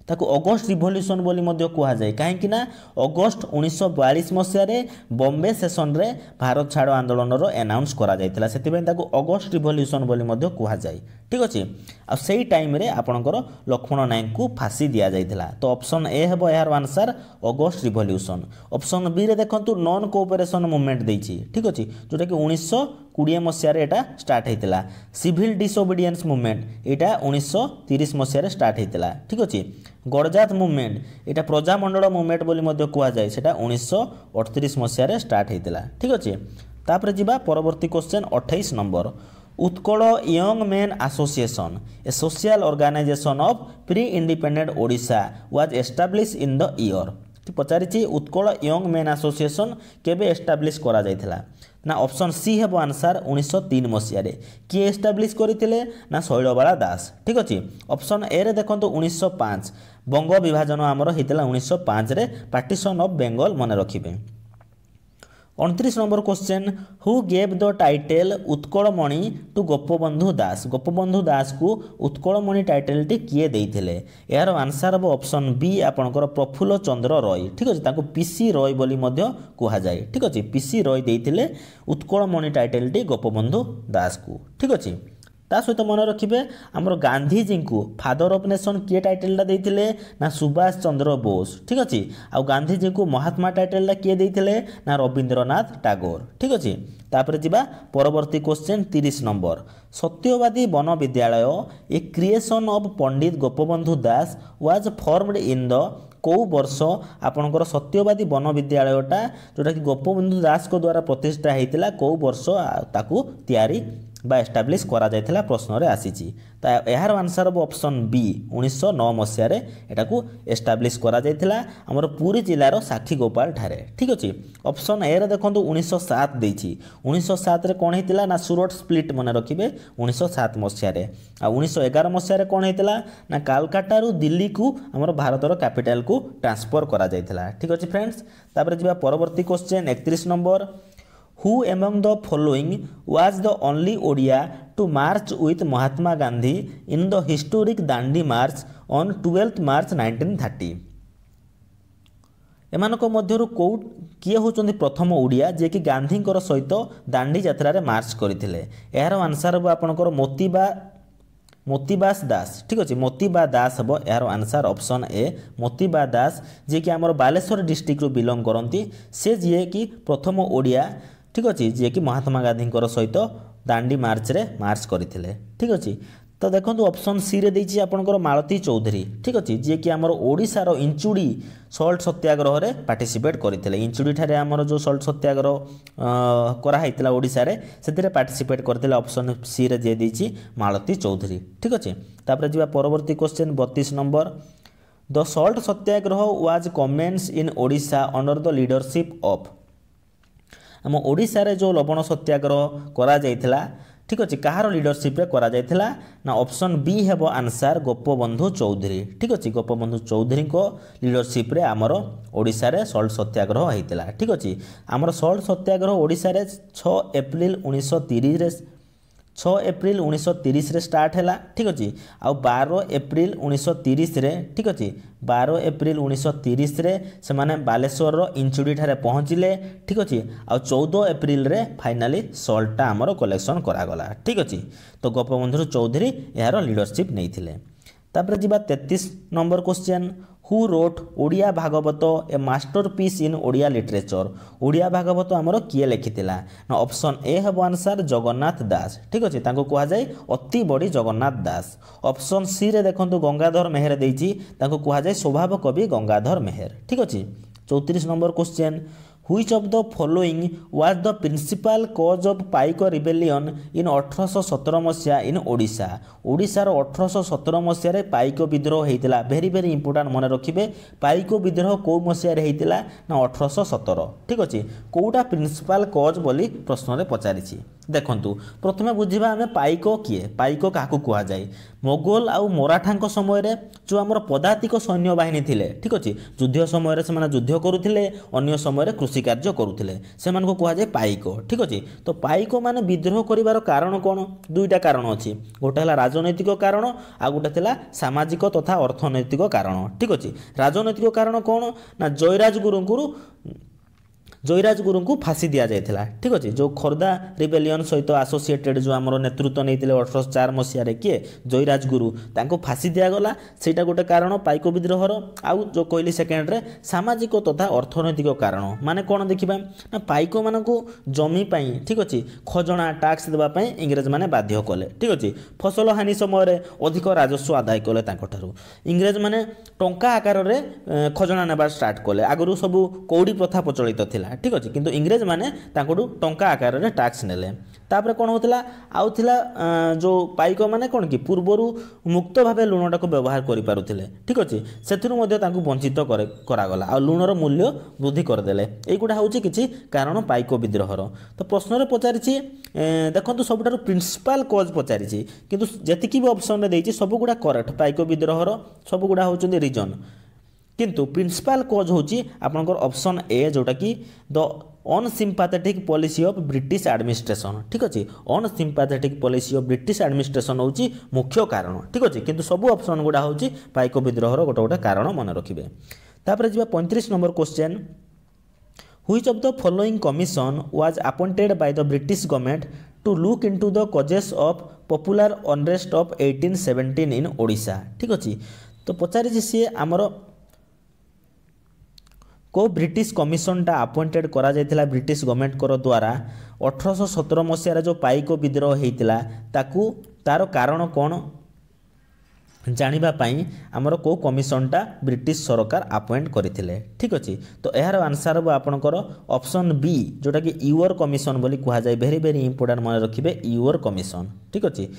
ताकू अगस्ट रिवोल्यूशन बोली मध्य कुहा जाए। काहेकि ना अगस्ट उन्नीस सौ बयालीस मसीह रे बॉम्बे सेशन रे भारत छाड़ो आंदोलन रो अनाउंस करा जाइतला, सेतिबे ताकू अगस्ट रिवोल्यूशन बोली मध्य कुहा जाए। ठीक अछि आ सेही टाइम रे आपनकर लक्ष्मण नायक को फांसी दिया जाइतला। तो ऑप्शन ए हेबो यार answer August revolution. Option B रे देखंतु नॉन कोऑपरेशन मूवमेंट दैछि। ठीक अछि जोटा कि उन्नीस सौ बीस मसीह रे एटा स्टार्ट हेतिला। सिविल डिसओबीडियंस मूवमेंट एटा उन्नीस सौ तीस मसीह रे स्टार्ट हेतिला। ठीक अछि गड़जात मूवमेंट एटा प्रजामंडल मूवमेंट बोली मध्य कुहा जाय, सेटा उन्नीस सौ अड़तीस मसीह रे स्टार्ट हेतिला। ठीक अछि तापर जिबा परवर्ती क्वेश्चन अट्ठाईस number, Utkal young men association a social organisation of pre independent Odisha was establish in the year. पचारिछि उत्कल यंग मेन एसोसिएशन केबे एस्टाब्लिश करा जायथिला ना ऑप्शन सी हेबो आंसर उन्नीस सौ तीन मसीह रे। किए एस्टाब्लिश करथिले ना शैलबाला दास। ठीक अछि ऑप्शन ए रे देखंतु उन्नीस सौ पाँच बंग विभाजन हमर हेतिला उन्नीस सौ पाँच रे पार्टीशन ऑफ बेंगल, मन रखिबे। उनतीस number question, who gave the title Utkalmani to Gopabandhu Das. Gopabandhu Das को उत्कलमणि टाइटल टी किए देइथिले, यार आंसर हो ऑप्शन बी आपनकर प्रफुल्ल चंद्र रॉय। ठीक अछि ताको पीसी रॉय बोली मध्य कुहा जाय। ठीक अछि पीसी रॉय देइथिले उत्कलमणि टाइटल टी गोपबंधु दास को। ठीक अछि ता सहित मन रखिए आमर गांधीजी को फादर ऑफ नेशन किए टाइटलटा देइथिले ना सुभाष चंद्र बोस। ठीक अच्छे आ गांधीजी को महात्मा टाइटलटा किए देइथिले ना रवींद्रनाथ टागोर। ठीक अच्छे तापर जी परवर्ती क्वेश्चन तीस number, Satyabadi Bana Vidyalaya a creation of Pandit Gopabandhu Das was formed in the कौ वर्ष। आपणकर सत्यवादी वन विद्यालयटा जोटा कि गोपबंधु दास को द्वारा प्रतिष्ठा होता कौ वर्ष ताकू तैयारी बा एस्टाब्लिश करा जायथिला प्रश्न रे आसीछि। ता यार आंसर हो ऑप्शन बी उन्नीस सौ नौ मसीह रे एटा को एस्टाब्लिश करा जायथिला हमर पुरी जिल्ला रो साखी गोपाल ठारे। ठीक अछि ऑप्शन ए रे देखंतु उन्नीस सौ सात दैछि। उन्नीस सौ सात रे कोन हेतिला ना सूरत स्प्लिट, मन रखिबे उन्नीस सौ सात मसीह रे। आ उन्नीस सौ ग्यारह मसीह रे कोन हेतिला ना कलकत्ता रो दिल्ली को हमर भारत रो कैपिटल को ट्रांसफर करा जायथिला। ठीक अछि फ्रेंड्स तापर जिबा परवर्ती क्वेश्चन इकतीस number, Who among the following was the only Odia to march with Mahatma Gandhi in the historic Dandi March on twelfth March nineteen thirty? एमानको मध्यरु को किए होचोंदी प्रथम ओडिया जे कि गांधी कर सहित दांडी यात्रा रे मार्च करथिले। एहार आंसर हो आपनकर मोतीबा मोतीबास दास। ठीक अछि, मोतीबा दास हो एहार आंसर ऑप्शन ए मोतीबा दास, जे कि हमर बालेश्वर डिस्ट्रिक्ट रो बिलोंग करंती, से जे कि प्रथम ओडिया, ठीक अछि, जे कि महात्मा गांधी कर सहित दांडी मार्च रे मार्च करथिले। ठीक अछि, तो देखो ऑप्शन सी रे देछि आपनकर मालती चौधरी। ठीक अछि, जे कि हमर ओडिसा रो इंचुड़ी सॉल्ट सत्याग्रह रे पार्टिसिपेट करथिले। इंचुड़ी थारे हमर जो सॉल्ट सत्याग्रह करा हैतला ओडिसा रे सेतिरे पार्टिसिपेट करथिले। ऑप्शन सी रे जे देछि मालती चौधरी। ठीक अछि, तापर जेबा परवर्ती क्वेश्चन बत्तीस number, the salt Satyagraha was commence in Odisha under the leadership of. हम ओडिसा रे जो लवण सत्याग्रह करा जायतला, ठीक अछि, कहार लीडरशिप रे करा जायतला ना ऑप्शन बी हेबो आंसर गोपबंधु चौधरी। ठीक अछि, गोपबंधु चौधरी को लीडरशिप रे हमर ओडिसा रे सॉल्ट सत्याग्रह होइतला। ठीक अछि, हमर सॉल्ट सत्याग्रह ओडिसा रे छह अप्रैल उन्नीस सौ तीस रे छह अप्रैल उन्नीस सौ तीस रे स्टार्ट हैला। ठीक अछि, आ बारह अप्रैल उन्नीस सौ तीस रे, ठीक अछि, बारह अप्रैल उन्नीस सौ तीस रे से माने बालेश्वर रो इंचुडी थारे पहुँचिले। ठीक अछि, आ चौदह अप्रैल रे फाइनली सॉल्टटा हमरो कलेक्शन करा गला। ठीक अछि, तो गोपबंधु चौधरी यार लीडरशिप नैथिले। तापर जिबा तैंतीस number question, who wrote Odia Bhagabata a masterpiece in Odia literature. Odia Bhagabata हमरो किए लेखितिला ना ऑप्शन ए हेबो आंसर जगन्नाथ दास। ठीक अछि, तांको कोहा जाय अति बड़ी जगन्नाथ दास। ऑप्शन सी रे देखंतु गंगाधर मेहर देछि, तांको कोहा जाय स्वभाव कवि गंगाधर मेहर। ठीक अछि, चौंतीस number question, which of the following was the principal cause of Paika rebellion in अठारह सौ सत्रह मसीहा इन ओडिसा। ओडिसा रो अठारह सौ सत्रह मसीहा रे पाइक विद्रोह हेतिला। वेरी वेरी इंपोर्टेंट मन रखिबे, पाइक विद्रोह को मसीहा रे हेतिला ना अठारह सौ सत्रह। ठीक अछि, कोटा प्रिंसिपल कॉज बोली प्रश्न रे पचारि छी। देखंतु प्रथमे बुझिबा आमे पाइक किए, पाइक काकू कुहा जाय। मोगल आ मराठांको समय रे जो हमर पदातिक सैन्य बाहिनी थिले, ठीक अछि, युद्ध समय रे से माने युद्ध करूथिले, अन्य समय रे कृषि कार्य करूथिले, से मान को कुहा जाय पाइक। ठीक अछि, तो पाइक माने विद्रोह करिवार कारण कोन, दुईटा कारण अछि, गोटा हला राजनैतिक कारण आ गोटा थिला सामाजिक तथा अर्थनैतिक कारण। ठीक अछि, राजनैतिक कारण कोन ना जयराज गुरुंकुरु जयराज गुरु को फांसी दिया जायथिला। ठीक अछि, जो खोरदा रिबेलियन सहित एसोसिएटेड जो हमरो नेतृत्व नैथिले अठारह सौ चार मसीहा रे किए जयराज गुरु, तांको फांसी दिया गला, सेटा गोटे कारण पाइक विद्रोह रो। आ जो कहली सेकेंड रे सामाजिक तथा अर्थनैतिक कारण माने कोन देखिबा ना पाइक मानको जमी पई, ठीक अछि, खजना टैक्स देबा पई इंग्रज माने बाध्य कले। ठीक अछि, फसल हानि समय रे अधिक राजस्व आदाय कले तांको थारु। इंग्रज माने टंका आकार रे खजना नेबा स्टार्ट कले। आगरु सब कौडी प्रथा प्रचलित थिला। ठीक अछि, किंतु इंग्रज माने तांकोडू टंका आकार रे टैक्स नेले। तापर कोन होतला आउ थिला जो पाइक माने कोन कि पूर्वरु मुक्त भाबे लुणटा को व्यवहार करि पारुथिले। ठीक अछि, सेथुरु मध्ये तांको वंचित करे करा गला आ लुणर मूल्य वृद्धि कर देले। एई गुडा होउची किछि कारण पाइक विद्रोहर। तो प्रश्न रे पचारि छि, देखंतु सबटारु प्रिंसिपल कॉज पचारि छि, किंतु जतिकि भी ऑप्शन रे देछि सबगुडा करेक्ट। पाइक विद्रोहर सबगुडा होचुनी रीजन, किंतु प्रिंसिपल कॉज होची आपनकर ऑप्शन ए जोटा कि the unsympathetic policy of British administration. ठीक अछि, unsympathetic policy of British administration होची मुख्य कारण। ठीक अछि, किंतु सब ऑप्शन गुडा होची पाइक विद्रोहर गोटा गोटा कारण मन रखिबे। तापर जेबा पैंतीस number question, which of the following commission was appointed by the British government to look into the causes of popular unrest of अठारह सौ सत्रह इन ओडिसा। ठीक अछि, तो पचारि जे से हमरो को ब्रिटिश कमिशन टा अपॉइंटेड करा जायतिला ब्रिटिश गवर्नमेंट कर द्वारा अठारह सौ सत्रह मसीहा जो पाइक विद्रोह हेतिला, ताकू तारो कारण कोन जानिबा पई हमर को कमिशन टा ब्रिटिश सरकार अपॉइंट करथिले। ठीक अछि, तो एहार आंसर हो आपनकर ऑप्शन बी जोटा कि यूअर कमिशन बोली कुहा जाय। वेरी वेरी इंपोर्टेंट मन रखिबे यूअर कमिशन। ठीक अछि,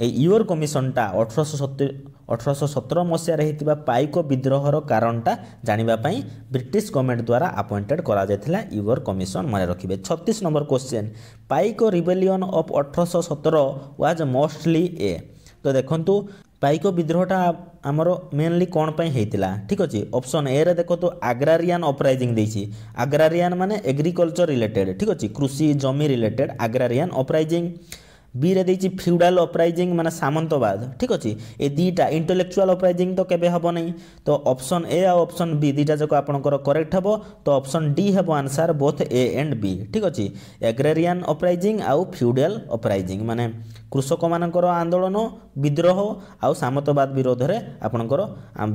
ए यूअर कमिशन टा अठारह सौ सत्रह मसीह रे हितिबा पाइक विद्रोह रो कारण टा जानिबा पई ब्रिटिश गवर्नमेंट द्वारा अपॉइंटेड करा जायथिला यूअर कमिशन माने रखिबे। छत्तीस number question, Paika rebellion of अठारह सौ सत्रह वाज मोस्टली ए। तो देखंतु पाइक विद्रोहटा आमर मेनली कौन पाई होता ठीक अच्छे ऑप्शन ए रे देखो तो आग्रारियन अपराइजिंग देसी आग्रारियन माने एग्रीकल्चर रिलेटेड ठीक अच्छे कृषि जमी रिलेटेड आग्रारियन अपराइजिंग बी रे देछि फ्यूडाल अपराइजिंग माने सामंतवाद ठीक अच्छे ए दीटा इंटेलेक्चुअल अपराइजिंग तो केबे हबो नहीं तो ऑप्शन ए और ऑप्शन बी दीटा जको आपनकर करेक्ट हबो तो ऑप्शन डी हबो answer both A and B ठीक अच्छे एग्रेरियन अपराइजिंग आ फ्यूडाल अपराइजिंग माने कृषक मानकर आंदोलन विद्रोह आ सामंतवाद विरोध रे आपनकर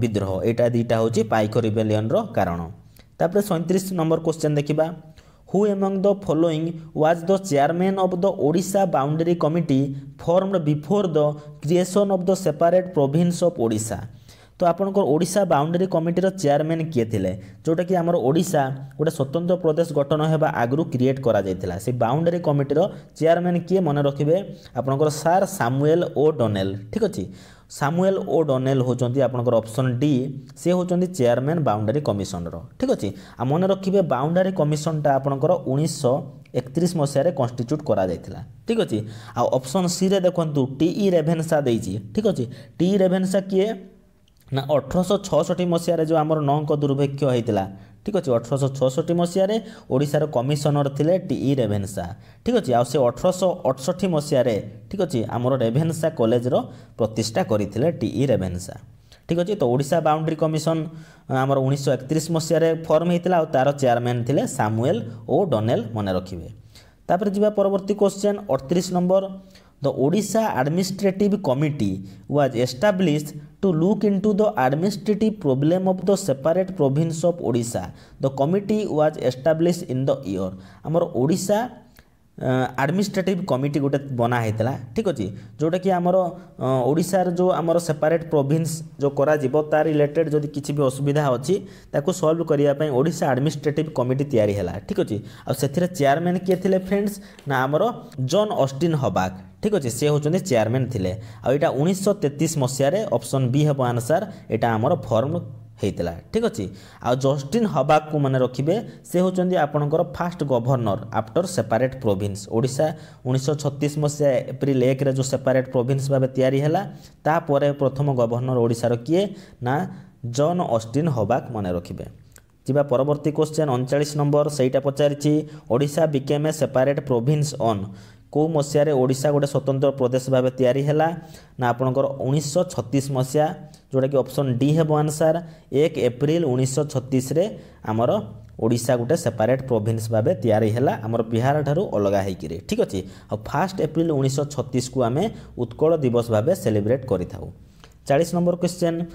विद्रोह एटा दीटा होछि पाइक रिबेलियन रो कारण तापर सैंतीस नंबर क्वेश्चन देखिबा Who among the following was the chairman of the Odisha Boundary Committee formed before the creation of the separate province of Odisha? तो आपन को ओडिशा बाउंड्री कमिटी रो चेयरमैन किए थिले जोटा कि हमर ओडिशा गोटे स्वतंत्र प्रदेश गठन हेबा आगु क्रिएट करा जायतिला से बाउंड्री कमिटी रो चेयरमैन किए मन रखिबे आपन को सर सामुएल ओ डोनेल ठीक अछि सामुएल ओ डोनेल होचंती आपन को ऑप्शन डी से होचंती चेयरमैन बाउंड्री कमिशन रो ठीक अछि आ मन रखिबे बाउंड्री कमिशन ता आपन को उन्नीस सौ इकतीस मसियारे कन्स्टिट्यूट करा जायतिला ठीक अछि आ ऑप्शन सी रे देखंतु टी ई रेभेन्सा दैछि ठीक अछि टी रेभेन्सा किए ना अठारह सौ छियासठ मसीह जो आमर नौक दुर्भिक्ष होता ठीक अच्छे अठारह सौ छियासठ मसीह ओडिशार कमिशनर थिले टीई रेभेन्सा ठीक अच्छे आ अठारह सौ अड़सठ मसीह ठीक अच्छे आमर रेभेन्सा कॉलेज रो प्रतिष्ठा करथिले टीई रेभेन्सा ठीक अच्छे तो ओडिशा बाउंड्री कमिशन आमर उन्नीस सौ इकतीस मसीह फॉर्म होता तार चेयरमैन थिले सामुएल ओ डोनेल मन रखिबे तापर जिबा परवर्ती क्वेश्चन अड़तीस number The Odisha Administrative Committee was established to look into the administrative problem of the separate province of Odisha. The committee was established in the year. आमर Odisha एडमिनिस्ट्रेटिव कमिटी गोटे बनाई ठीक अच्छे जोटा कि आमर ओडिशार जो आमर सेपरेट प्रोविंस जो करा जीवो तार रिलेटेड जदि किछि भी असुविधा अछि ताको सॉल्व करिया पई ओडिशा एडमिनिस्ट्रेटिव कमिटी तयारी हला ठीक अच्छे आ सेथिरे चेयरमैन के थिले फ्रेंड्स ना आमर जॉन ऑस्टिन हबाक ठीक अच्छे से होचने चेयरमैन थिले आ एटा उन्नीस सौ तैंतीस मसिया रे ऑप्शन बी हबो आंसर एटा आमर फॉर्म होता ठीक अच्छे आ जस्टिन हबाक को मैंने रखिए से होचंदी आपनकर first governor after separate province Odisha उन्नीस सौ छत्तीस मसीहा एप्रिल एक रे जो सेपरेट प्रोविंस भाबे तयारी हला तापर प्रथम गवर्नर ओडिशार किए ना जॉन ऑस्टिन हबाक मैंने रखिए जिबा परवर्ती क्वेश्चन उनचालीस नंबर सेटा पचारिछि Odisha became a separate province on को मसीह ओडिशा गोटे स्वतंत्र प्रदेश भाबे तयारी हला ना आपनकर उन्नीस सौ छत्तीस मसीहा जोटा कि ऑप्शन डी हेबो आंसर एक एप्रिल उन्नीस सौ छत्तीस रे हमर ओडिशा गोटे सेपरेट प्रोविंस भाबे तयारी हला हमर बिहार ठारू अलगा है कि ठीक अछि और फर्स्ट एप्रिल उन्नीस सौ छत्तीस को आमे उत्कल दिवस भाबे सेलिब्रेट करिथाउ चालीस number question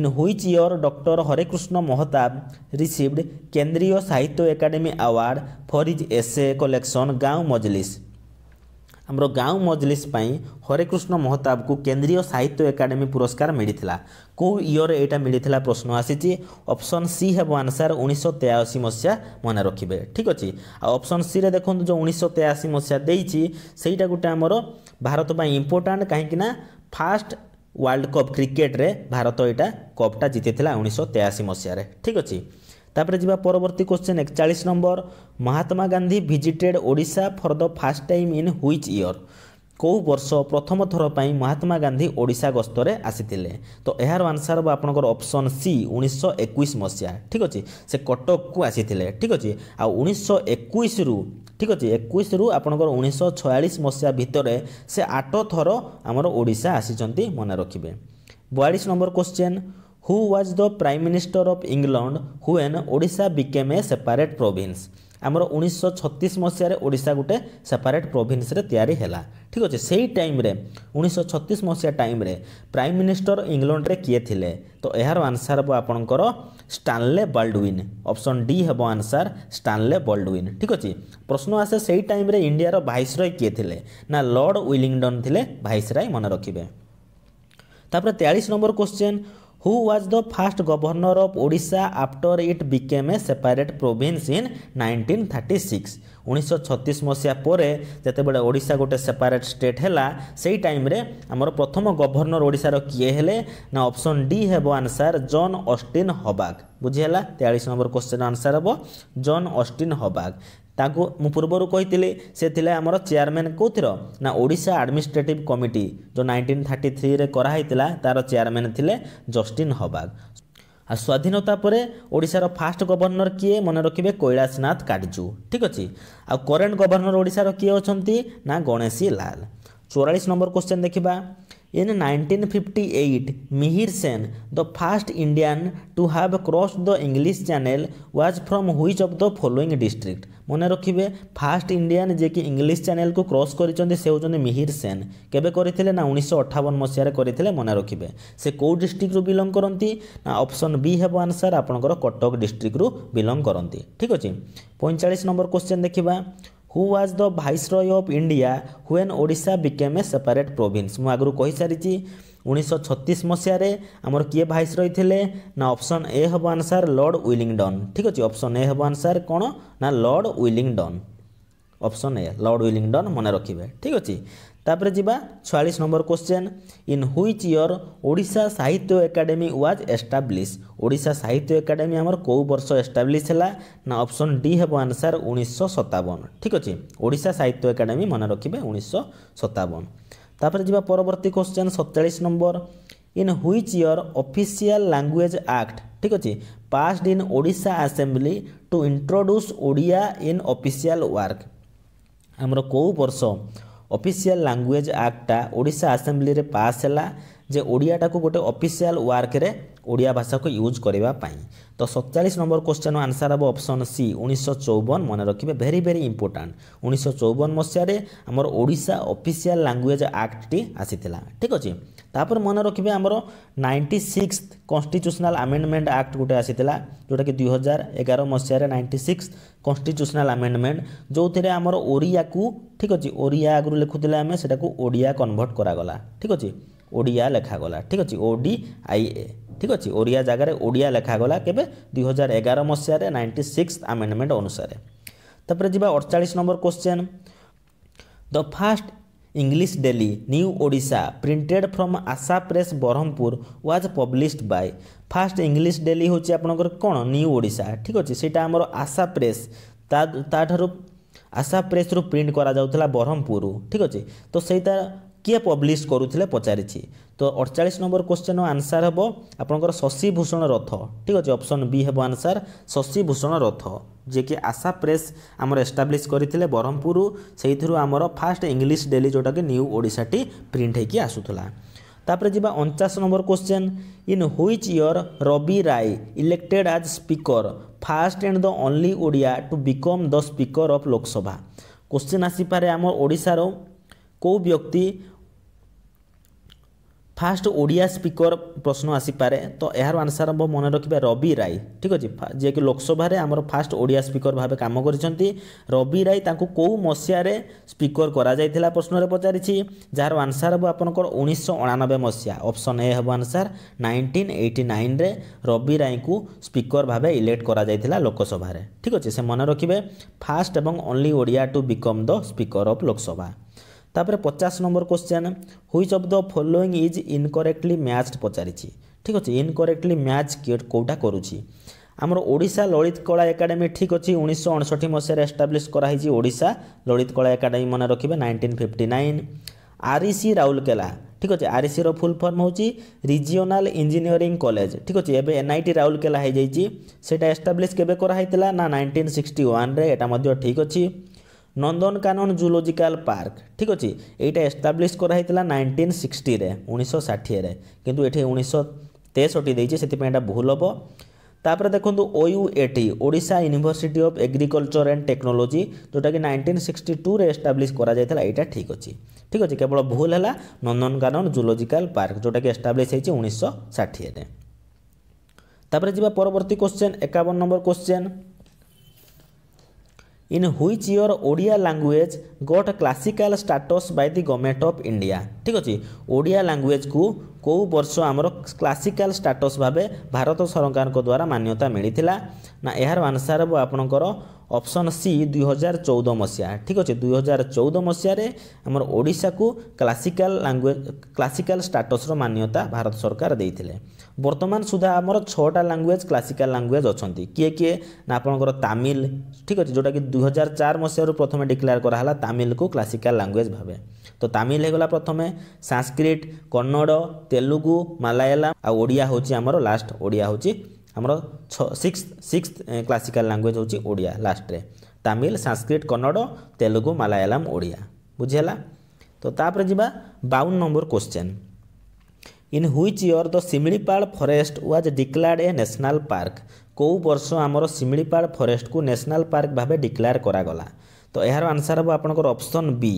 in which year doctor Harekrushna Mahtab received Kendriya Sahitya academy award for his essay collection Gaan Majlis हमरो गांव मजलिस पाई हरेकृष्ण महताब को केंद्रीय साहित्य एकाडेमी पुरस्कार मिलिथिला को ईयर एटा मिलिथिला प्रश्न आसीची ऑप्शन सी हेबो आंसर उन्नीस सौ तिरासी मसिया मने रखिबे ठीक अछि आ ऑप्शन सी रे देखंतु जो उन्नीस सौ तिरासी मसिया देइची सेटा गुटे हमरो भारत पाई इंपोर्टेंट काहे कि ना फास्ट वर्ल्ड कप क्रिकेट रे भारत एटा कपटा जितेथिला उन्नीस सौ तिरासी मसिया रे ठीक अछि तापर जिबा परवर्ती क्वेश्चन इकतालीस number Mahatma Gandhi visited Odisha for the first time in which year को वर्ष प्रथम थर पई महात्मा गांधी ओडिशा गस्त रे आसीथिले तो एहार आंसर बा आपनकर ऑप्शन सी उन्नीस सौ इक्कीस मसिया ठीक अछि से कटक को आसीथिले ठीक अछि आ उन्नीस सौ इक्कीस रु ठीक अछि इक्कीस रु आपनकर उन्नीस सौ छियालीस मसिया भितरे से आठ थर हमर ओडिशा आसीचंती मन रखिबे बयालीस number question Who was the Prime Minister of England when Odisha became a separate province? आमर उन्नीस सौ छत्तीस मसीह ओडिशा गोटे सेपरेट प्रोविंस रे तयारी हला ठीक अछि सेही टाइम रे उन्नीस सौ छत्तीस मसीह टाइम रे प्राइम मिनिस्टर इंग्लैंड रे किए थिले तो एहार आंसर हबो आपनकर स्टैनले बल्डविन ऑप्शन डी हबो आंसर स्टैनले बल्डविन ठीक अछि प्रश्न आसे सेही टाइम रे इंडिया रो वाइसराय किए थिले ना लॉर्ड विलिंगडन थिले वाइसराय मन रखिबे तापर तैंतालीस number question Who was the first governor of Odisha after it became a separate province in nineteen thirty-six? उन्नीस सौ छत्तीस मसीहा परे जतेबेले ओडिशा गोटे सेपरेट स्टेट हैला सेही टाइम रे हमर प्रथम गवर्नर ओडिशा रो किए हेले ना ऑप्शन डी हेबो आंसर जॉन ऑस्टिन हबाक बुझियला तैंतालीस नंबर क्वेश्चन आंसर हबो जॉन ऑस्टिन हबाक पूर्वर कही से थे आमर चेयरमैन कौतिर ना ओडिशा एडमिनिस्ट्रेटिव कमिटी जो नाइंटीन थर्टी थ्री रे कराई तार चेयरमैन थिले जस्टिन हबाग। आ स्वाधीनता पर ओडिशार फास्ट गवर्नर किए मन रखिए कैलाशनाथ काटजू। ठीक अच्छे। आ करेन्ट गवर्नर ओडिशार किए अच्छा ना गणेशी लाल। चौरालीस नंबर क्वेश्चन देखा। In nineteen fifty eight Mihir Sen the first Indian to have crossed the English channel was from which of the following district. मन रखिए फर्स्ट इंडियन जे कि इंग्लिश चैनल को क्रॉस करिसें से होचन मिहिर सेन केबे करथिले ना उन्नीस सौ अट्ठावन मसीह रे करथिले। मन रखिए से को डिस्ट्रिक्ट रु बिलोंग करंती ना ऑप्शन बी हेब आंसर आपनकर कटक डिस्ट्रिक्ट रु बिलोंग करंती। ठीक अछि। पैंतालीस नंबर क्वेश्चन देखिबा। Who was the viceroy of India when Odisha became a separate province. मु आगरु कहि सारिछि उन्नीस सौ छत्तीस मसीह रे हमर किए भाइसरॉय थिले ना ऑप्शन ए हब आंसर लॉर्ड विलिंगडन। ठीक अछि। ऑप्शन ए हब आंसर कोन ना Lord Willingdon. Option A Lord Willingdon मन रखिबे। ठीक अछि। तापर जिबा छियालीस number question. In which year Odisha Sahitya academy was establish. Odisha Sahitya academy हमर को वर्ष एस्टाब्लिश हला ना ऑप्शन डी हेब आंसर उन्नीस सौ सत्तावन। ठीक अछि। ओडिशा साहित्य एकाडेमी मन रखिबे उन्नीस सौ सत्तावन। तापर जिबा परवर्ती क्वेश्चन सैंतालीस number. In which year official language act. ठीक अछि। Passed in Odisha assembly to introduce Odia in official work. हमर को वर्ष ऑफिशियल लैंग्वेज एक्टा ओडिशा असेंबली रे पास हैला जे ओडियाटा को गोटे ऑफिशियल वर्क रे ओडिया भाषा को यूज करबा पई। तो सैंतालीस नंबर क्वेश्चन आंसर अब ऑप्शन सी उन्नीस सौ चौवन। मन रखिबे भेरी भेरी इंपोर्टेंट उन्नीस सौ चौवन मसीह रे हमर ओडिशा ऑफिशियल लैंग्वेज एक्ट टी आसीथिला। ठीक अछि। तापर मन रखिबे हमर छियानबे कॉन्स्टिट्यूशनल अमेंडमेंट एक्ट गोटे आसीथिला जोटा कि दो हज़ार ग्यारह मसीह रे छियानबे कॉन्स्टिट्यूशनल अमेंडमेंट जो थेरे हमर ओडिया को। ठीक अछि। ओडिया आगरु लिखुथिले हमें सेटा को ओडिया कन्वर्ट करा गला। ठीक अछि। ओडिया लेखा गला। ठीक अछि। O D I A. ठीक अछि। ओडिया जगह रे ओडिया लेखा गला केबे दो हज़ार ग्यारह मसीह रे छियानबे अमेंडमेंट अनुसार। तापर जिबा अड़तालीस number question. The first English daily new Odisha printed from Asha press Brahmapur was published by. First English daily हो छि आपनकर कोन न्यू ओडिशा। ठीक अछि। सेटा हमर आशा प्रेस ता ताठरो आशा प्रेस रु प्रिंट करा जाउतला ब्रह्मपुर। ठीक अछि। तो सेटा किए पब्लिश करूथिले पचारिछि। तो अड़तालीस नंबर क्वेश्चन आंसर हेबो आपनकर शशिभूषण रथ। ठीक अछि। ऑप्शन बी हेबो आंसर शशिभूषण रथ जे कि आशा प्रेस हमर एस्टाब्लिश करिथिले ब्रह्मपुर सेहिथिरु हमर फर्स्ट इंग्लिश डेली जोटा कि न्यू ओडिशा टी प्रिंट हेकी आसुथला। तापर जिबा उनचास number question. In which year Ravi Ray elected as speaker first and the only Odia to become the speaker of Lok Sabha. Question आसीपारे हमर ओडिशा रो को व्यक्ति फास्ट ओडिया स्पीकर प्रश्न आसी पारे। तो यार आंसर हम मन रखिबे रवि राय। ठीक अछि। जे कि लोकसभा रे हमर फास्ट ओडिया स्पीकर भाबे काम करिसंती रवि राय तांको को मसीह रे स्पीकर करा जायतिला प्रश्न रे पचारिछि जार आंसर हम आपनकर उन्नीस सौ निन्यानवे मसीह। ऑप्शन ए हम आंसर नाइंटीन एटी नाइन रे रवि राय को स्पीकर भाबे इलेक्ट करा जायतिला लोकसभा रे। ठीक अछि। से मन रखिबे फास्ट एवं only Odia to become the speaker of Lok Sabha. तापर पचास number question. Which of the following is incorrectly matched पचारिछि। ठीक अछि। इनकरेक्टली मैच कोटा करूछि हमर ओडिशा ललित कला एकाडेमी। ठीक अछि। उन्नीस सौ उनसठ मसीह रे एस्टाब्लिश कराई छि ओडिशा ललित कला एकाडेमी मन रखिबे nineteen fifty nine. REC Rourkela. ठीक अछि। आरईसी रो फुल फॉर्म होछि रीजनल इंजीनियरिंग कॉलेज। ठीक अछि। एबे एनआईटी राउरकेला हे जाई छि सेटा एस्टाब्लिश केबे कराई थिला ना नाइंटीन सिक्सटी वन रे एटा मध्य। ठीक अछि। Nandankanan zoological park. ठीक अच्छे। यहाँ एस्टाब्लिश कराइला नाइंटीन सिक्सटी उन्नीस षाठी कितु ये उन्नीस तेसठी देटा भूल हम। तापर देखो O U A T Odisha university of agriculture and technology जोटा कि नाइंटीन सिक्सटी टू रे एस्टाब्लिश करा जायतला एटा। ठीक अछि। ठीक अछि। केवल भूल हला नंदनकानन जूलॉजिकल पार्क जोटा कि एस्टाब्लिश हेछि उन्नीस षाठी रे। तापर जिबा परवर्ती क्वेश्चन इक्यावन number question. In which year Odia language got classical status by the government of India. ठीक अछि। ओडिया लैंग्वेज को को वर्ष हमर क्लासिकल स्टेटस भाबे भारत सरकार को द्वारा मान्यता मिली थिला ना यार आंसर आपनकर ऑप्शन सी दुई हजार चौदह मसीहा ठीक अच्छे दुई हजार चौदह मसीह हमर ओडिशा को क्लासिकल लैंग्वेज क्लासिकल स्टेटस रो मान्यता भारत सरकार देइथिले। वर्तमान सुधा हमर छटा लैंग्वेज क्लासिकल लैंग्वेज अछंती किए किए ना आपनकर तमिल ठीक अच्छे जोटा कि दुई हजार चार मसीह रो प्रथम डिक्लेयर कराला तमिल को क्लासिकल लैंग्वेज भाबे तो तमिल हेगला प्रथम संस्कृत कन्नड़ तेलुगु मलयालम आ ओडिया होची हमर लास्ट ओडिया होची हमरो सिक्स सिक्स क्लासिकल लैंग्वेज होची ओडिया लास्ट रे तमिल संस्कृत कन्नड़ तेलुगु मलयालम ओडिया बुझेला। तो तापर जीवा बावन number question in which year the Similipal forest was declared a national park को वर्ष हमरो सिमिलीपाल फॉरेस्ट को नेशनल पार्क भाबे डिक्लेयर करा गला तो यार आंसर हम आपनकर ऑप्शन बी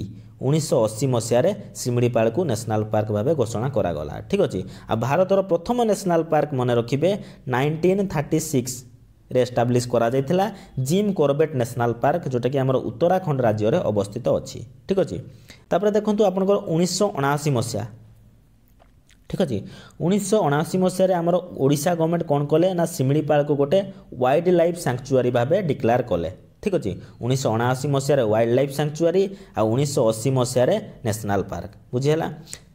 उन्नीस सौ अस्सी मसीह सिमिलीपाल को नेशनल पार्क भावे घोषणा करा गला ठीक अछि। आ भारतर प्रथम नेशनल पार्क मन रखिबे नाइंटीन थर्टी सिक्स रे एस्टाब्लिश करा जायतिला जिम कॉर्बेट नेशनल पार्क जोटा कि हमर उत्तराखंड राज्य रे अवस्थित अछि ठीक अछि। तापर देखंतु आपनकर उन्नीस सौ उनासी मसीह ठीक अछि उन्नीस सौ उनासी मसीह रे हमर ओडिशा गवर्नमेंट कोन कले ना सिमिलीपाल को गोटे वाइल्ड लाइफ सैंक्चुअरी भावे डिक्लेयर कले ठीक अच्छे उन्नीस अणाशी मसीह वाइल्ड लाइफ सैंक्चुअरी आ उन्नीस अशी मसीह नेशनल पार्क बुझेगा।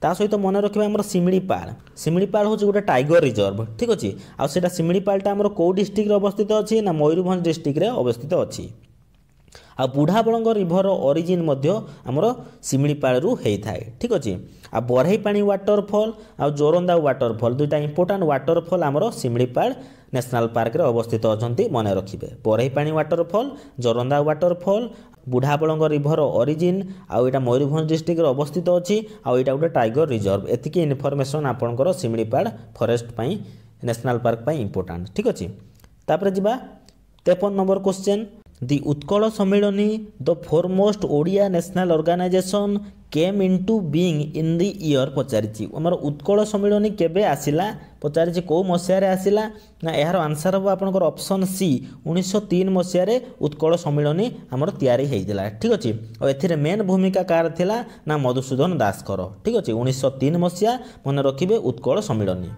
ता सहित तो मन रखा आम सिमिलीपाल सिमिलीपाल हूँ गोटे टाइगर रिजर्व ठीक अच्छे आईटा सिमिलीपालटा आम कौ डिस्ट्रिक्ट अवस्थित अच्छी ना मयूरभंज डिस्ट्रिक्ट अवस्थित अच्छी आ बुढ़ाबलंग रिभर ओरिजिन आमर सिमिलीपालू होता है ठीक अच्छे। आ बरहईपाणी वाटरफल आ जोरंदा वाटरफल दुईटा इंपोर्टां वाटरफल आमर सिमिलीपाल नेशनल पार्क रे अवस्थित अछंती मने रखिबे Barehipani waterfall Joranda waterfall Budhabalang river origin आ एटा मयूरभंज डिस्ट्रिक्ट अवस्थित अछि आ एटा गोटे टाइगर रिजर्व एतिकी इनफॉरमेशन आपनकर सिमिलीपाल फॉरेस्ट पई नेशनल पार्क पई इंपोर्टां ठीक अछि। तापर जिबा तिरपन number question the Utkal Sammilani the foremost Odia national organisation came into being in the year पचारिछि हमर उत्कल सम्मिलनी केबे आसिला पचारिछि को मसीह रे आसिला ना यार आंसर हो आपनकर ऑप्शन सी उन्नीस सौ तीन मसीह रे उत्कल सम्मिलनी हमर तयारी हेइदिला ठीक अछि। और एथिरे मेन भूमिका कार थिला ना मधुसूदन दासकर ठीक अछि उन्नीस सौ तीन मसीह मन रखिबे उत्कल सम्मिलनी।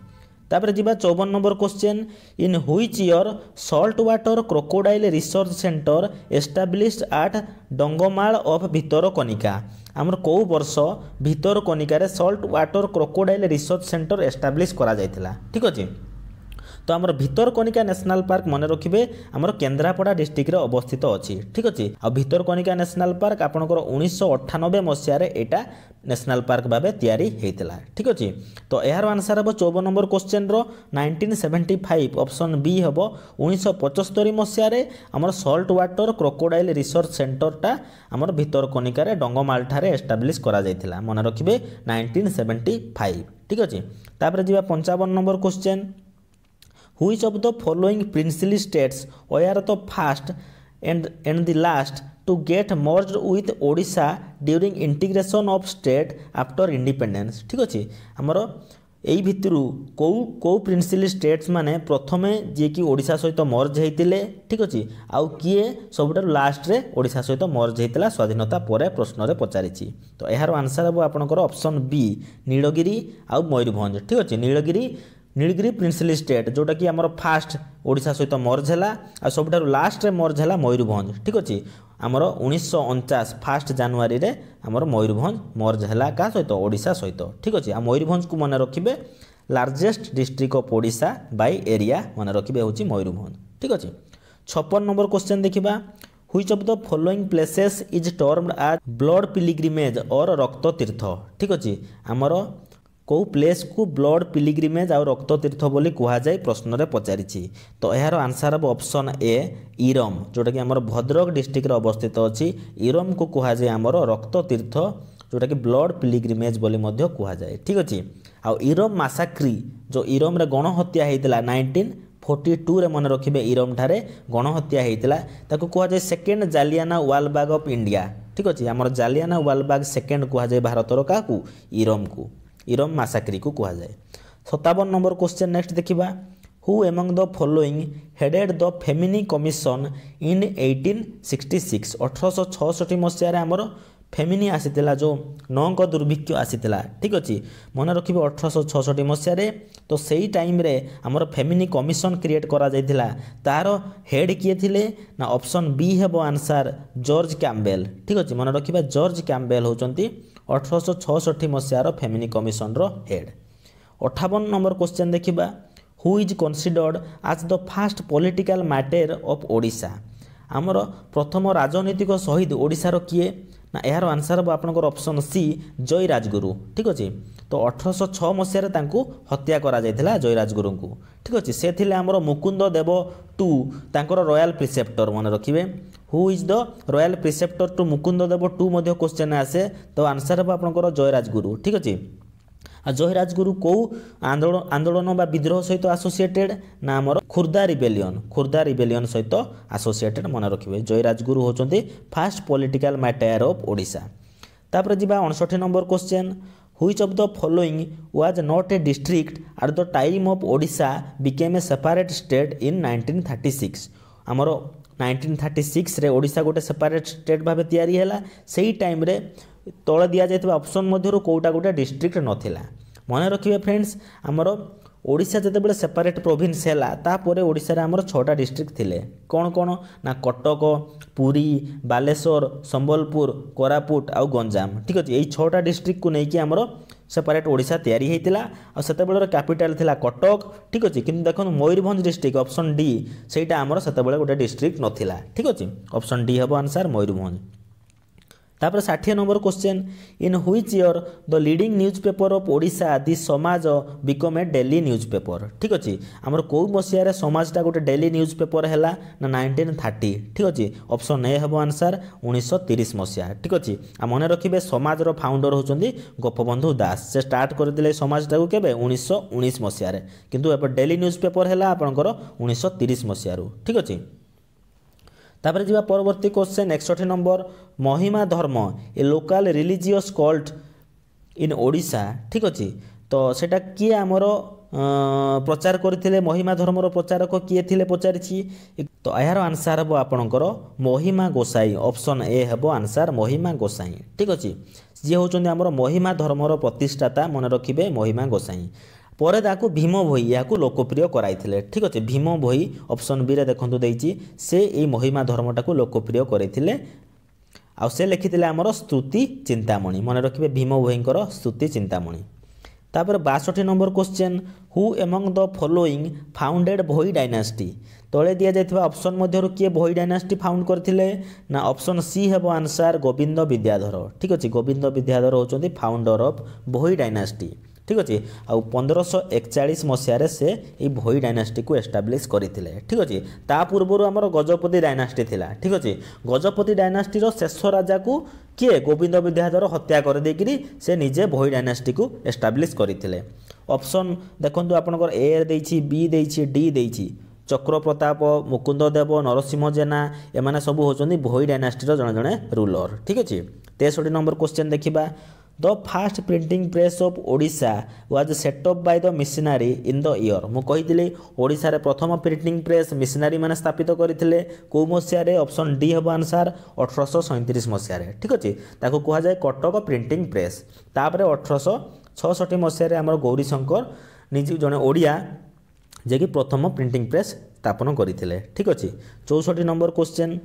तापर जीवा चौवन number question in which year salt water crocodile research centre established at Dangmal of Bhitarkanika आमर कौ वर्ष भितरकनिकार salt water crocodile research centre establish करा जायतिला ठीक अछि। तो आमर भितरकनिका नेशनल पार्क मन रखिबे आमर केन्द्रापड़ा डिस्ट्रिक्ट अवस्थित अच्छी ठीक अच्छे। आ भितरकनिका नेशनल पार्क आपनकर उन्नीस सौ अट्ठानबे मसीह एटा नेशनल पार्क भाबे तयारी हेतिला ठीक अच्छे। तो यार आंसर हम चौवन नंबर क्वेश्चन रो nineteen seventy five option B हम उन्नीस सौ पचहत्तर मसीह आमर सॉल्ट वाटर क्रोकोडाइल रिसर्च सेंटरटा आमर भितरकनिकार डंगोमाल ठारे एस्टाब्लिश करा जायतिला मन रखिबे नाइंटीन सेवेंटी फाइव ठीक अच्छे। तापर जीवा पचपन number question Which of the following princely states were the first and and the last to get merged with Odisha during integration of state after independence ठीक अछि हमरो एही भितरु को को प्रिंसिपल स्टेट्स माने प्रथम जे कि ओडिसा सहित मर्ज हेतिले ठीक अछि आउ किए सबटा लास्ट रे ओडिसा सहित मर्ज हेतिला स्वाधीनता परे प्रश्न रे पचारिछि तो एहार आंसर अब आपनकर ऑप्शन बी नीलगिरी आउ मयूरभंज ठीक अछि नीलगिरी नीलगिरी प्रिंसिपल स्टेट जोटा कि आमर फास्ट ओडिशा सहित मर्ज है आ सब लास्ट रे मर्ज है मयूरभंज ठीक अच्छे आमर उन्नीस उनचास फास्ट जनवरी रे आमर मयूरभंज मर्ज है क्या सहित ओडिशा सहित ठीक अच्छे। आ मयूरभंज को मन रखिबे largest district of Odisha by area मन रखिबे होची मयूरभंज ठीक अच्छे। छप्पन नंबर क्वेश्चन देखिबा which of the following places is termed as blood pilgrimage और रक्त तीर्थ ठीक अच्छे आमर को प्लेस को ब्लड पिलग्रिमेज आउ रक्त तीर्थ बोली कहा जाय प्रश्न रे पचारिछि तो यार आंसर अब ऑप्शन ए इरम जोटा कि हमर भद्रक डिस्ट्रिक्ट रे अवस्थित अछि इरम को कहा जाय हमर रक्त तीर्थ जोटा कि ब्लड पिलग्रिमेज बोली मध्य कहा जाय ठीक अछि। आ इरम मासाक्री जो इरम रे गणहत्या हेतिला नाइंटीन फोर्टी टू रे मन रखिबे इरम ठारे गणहत्या हेतिला ताको कहा जाय सेकेंड जालियाना वालबाग ऑफ इंडिया ठीक अछि हमर जालियाना वालबाग सेकेंड कहा जाय भारत रो काकू इरम को इरम मासाक्री को कहा जाए। सतावन नंबर क्वेश्चन नेक्स्ट देखिबा who among the following headed the famine commission in eighteen sixty six अठारह सौ छियासठ मसीह आमर फेमिनी आसीला जो नौ को दुर्भिक्ष आसीला ठीक अच्छे मन रखिए अठरश छठी मसीह तो सही टाइम रे आमर फेमिनी कमिशन क्रिएट करा जाइथिला तार हेड किए थिले ना ऑप्शन बी हेबो आंसर जॉर्ज कैम्बेल ठीक अच्छे मन रखिए जॉर्ज कैम्बेल होचंती अठरश छठी मसीहार फेमिनी कमिशन रो हेड। अठावन नंबर क्वेश्चन देखिबा who is considered as the first political martyr of Odisha आमर प्रथम राजनीतिक शहीद ओडिशार किए ना यार आंसर हम आपनकर ऑप्शन सी जय राजगुरु ठीक अच्छे तो अठरश छ मसीह तांकू हत्या करा जाइथिला जय राजगुरु को ठीक अच्छे से थिले हमरो मुकुंद देव टू तांकर रॉयल प्रिसेप्टर मन रखिबे who is the royal preceptor to Mukunda Deva टू मध्ये क्वेश्चन आसे तो आंसर हम आपनकर जय राजगुरु ठीक अच्छे। आ जय राजगुरु को आंदोलन आंदोलन बा विद्रोह सहित आसोसिएटेड ना हमरो खुर्दा रिबेलियन खुर्दा रिबेलियन सहित आसोसिएटेड मन रखिए जय राजगुरु होचंती first political martyr of Odisha. तापर जीवा उनसठ number question which of the following was not a district at the time of Odisha became a separate state in nineteen thirty six हमरो नाइंटीन थर्टी सिक्स रे ओडिशा गोटे सेपरेट स्टेट भाबे तयारी हैला सही time रे तले दि जाइतबा ऑप्शन मध्यरु कोटा गोटे डिस्ट्रिक्ट नथिला मन रखिए फ्रेंड्स हमरो ओडिशा जतेबेले सेपरेट प्रोविंस हैला तापरे ओडिसा रे हमरो छटा डिस्ट्रिक्ट थिले कोन कोन ना कटक पुरी बालेश्वर संबलपुर कोरापुट आ गंजाम ठीक अछि एई छटा डिस्ट्रिक्ट को नै कि हमरो सेपरेट ओडिशा तयारी हेतिला आ सेतेबेले कैपिटल थिला कटक ठीक अछि किंतु देखन मयूरभंज डिस्ट्रिक्ट ऑप्शन डी सेटा हमरो सेतेबेले गोटे डिस्ट्रिक्ट नथिला ठीक अछि ऑप्शन डी हेबो आंसर मयूरभंज। तापर षाठिए number question in which year the leading newspaper of Odisha the Samaj become A daily newspaper ठीक अच्छे आमर कौ मसीह समाजटा गोटे डेली न्यूज़पेपर हैला ना नाइंटीन थर्टी ठीक अच्छे ऑप्शन ए हेबो आंसर उन्नीस तीस मसीहा ठीक अच्छे। आ मन रखिए समाज रो फाउंडर होचंदी गोपबंधु दास से स्टार्ट करते समाजटा को केबे उन्नीस उन्नीस मसीह किंतु एपर डेली न्यूज़पेपर हैला आपनकर उन्नीस तीस मसीह ठीक अच्छे। तापर जीवा परवर्ती क्वेश्चन एकसठ number Mahima Dharma a local religious cult in Odisha ठीक अच्छे तो सेटा किए आमर प्रचार करथिले महिमा धर्मर प्रचारक किए थिले पचारिछि तो यार आंसर हेबो आपनकर महिमा गोसाई ऑप्शन ए हेबो आंसर महिमा गोसाई ठीक अच्छे जे होचंदी आमर महिमा धर्मर प्रतिष्ठाता मन रखिबे महिमा गोसाई पर ताकू भीम भोई या लोकप्रिय कराइथिले ठीक अच्छे भीम भोई ऑप्शन बी रे देखंतु दैछि से ए महिमा धर्मटा को लोकप्रिय करथिले आ से लिखिथिले हमरो स्तुति चिंतामणि मन रखिबे भीम भोईंकर स्तुति चिंतामणि। तापर बासठ number question who among the following founded Bhoi dynasty तले दिया जाइथिबा ऑप्शन मध्यरु किए भोई डायनेस्टी फाउंड करथिले ना ऑप्शन सी हेबो आंसर गोविंद विद्याधर ठीक अच्छे गोविंद विद्याधर होचंती फाउंडर ऑफ भोई डायनेस्टी ठीक अच्छे आ पंद्रश एकचाश मसीह से ये भोई डायनास्टी को एस्टाब्लीश करते ठीक अच्छे ता पूर्वर आमर गजपति डायनास्टी थिला ठीक अच्छे गजपति डायनास्टीर शेष राजा को किए गोविंद विद्याधर हत्या कर देकरी से निजे भोई डायनास्टी को एस्टाब्लीश करते ऑप्शन देखंतु आपनकर ए देछि बी देछि डी देछि चक्र प्रताप मुकुंद देव नरसिंह जेना एमाने सब होचंदी भोई डायनास्टीर जने जने रूलर ठीक अच्छे। तेसठ नंबर क्वेश्चन देखिबा the first printing press of Odisha was set up by the missionary in the year मु कहिदिले ओडिशा रे प्रथम प्रिंटिंग प्रेस मिशनरी माने स्थापित करथिले को मसीह रे ऑप्शन डी हेबो आंसर अठरश सैंतीस मसीह रे ठीक अछि ताको कोहा जाय कटक प्रिंटिंग प्रेस। तापरे अठरश छियासठ मसीह रे हमर गौरीशंकर निजी जने ओडिया जे कि प्रथम प्रिंटिंग प्रेस स्थापन करथिले ठीक अछि। चौसठ number question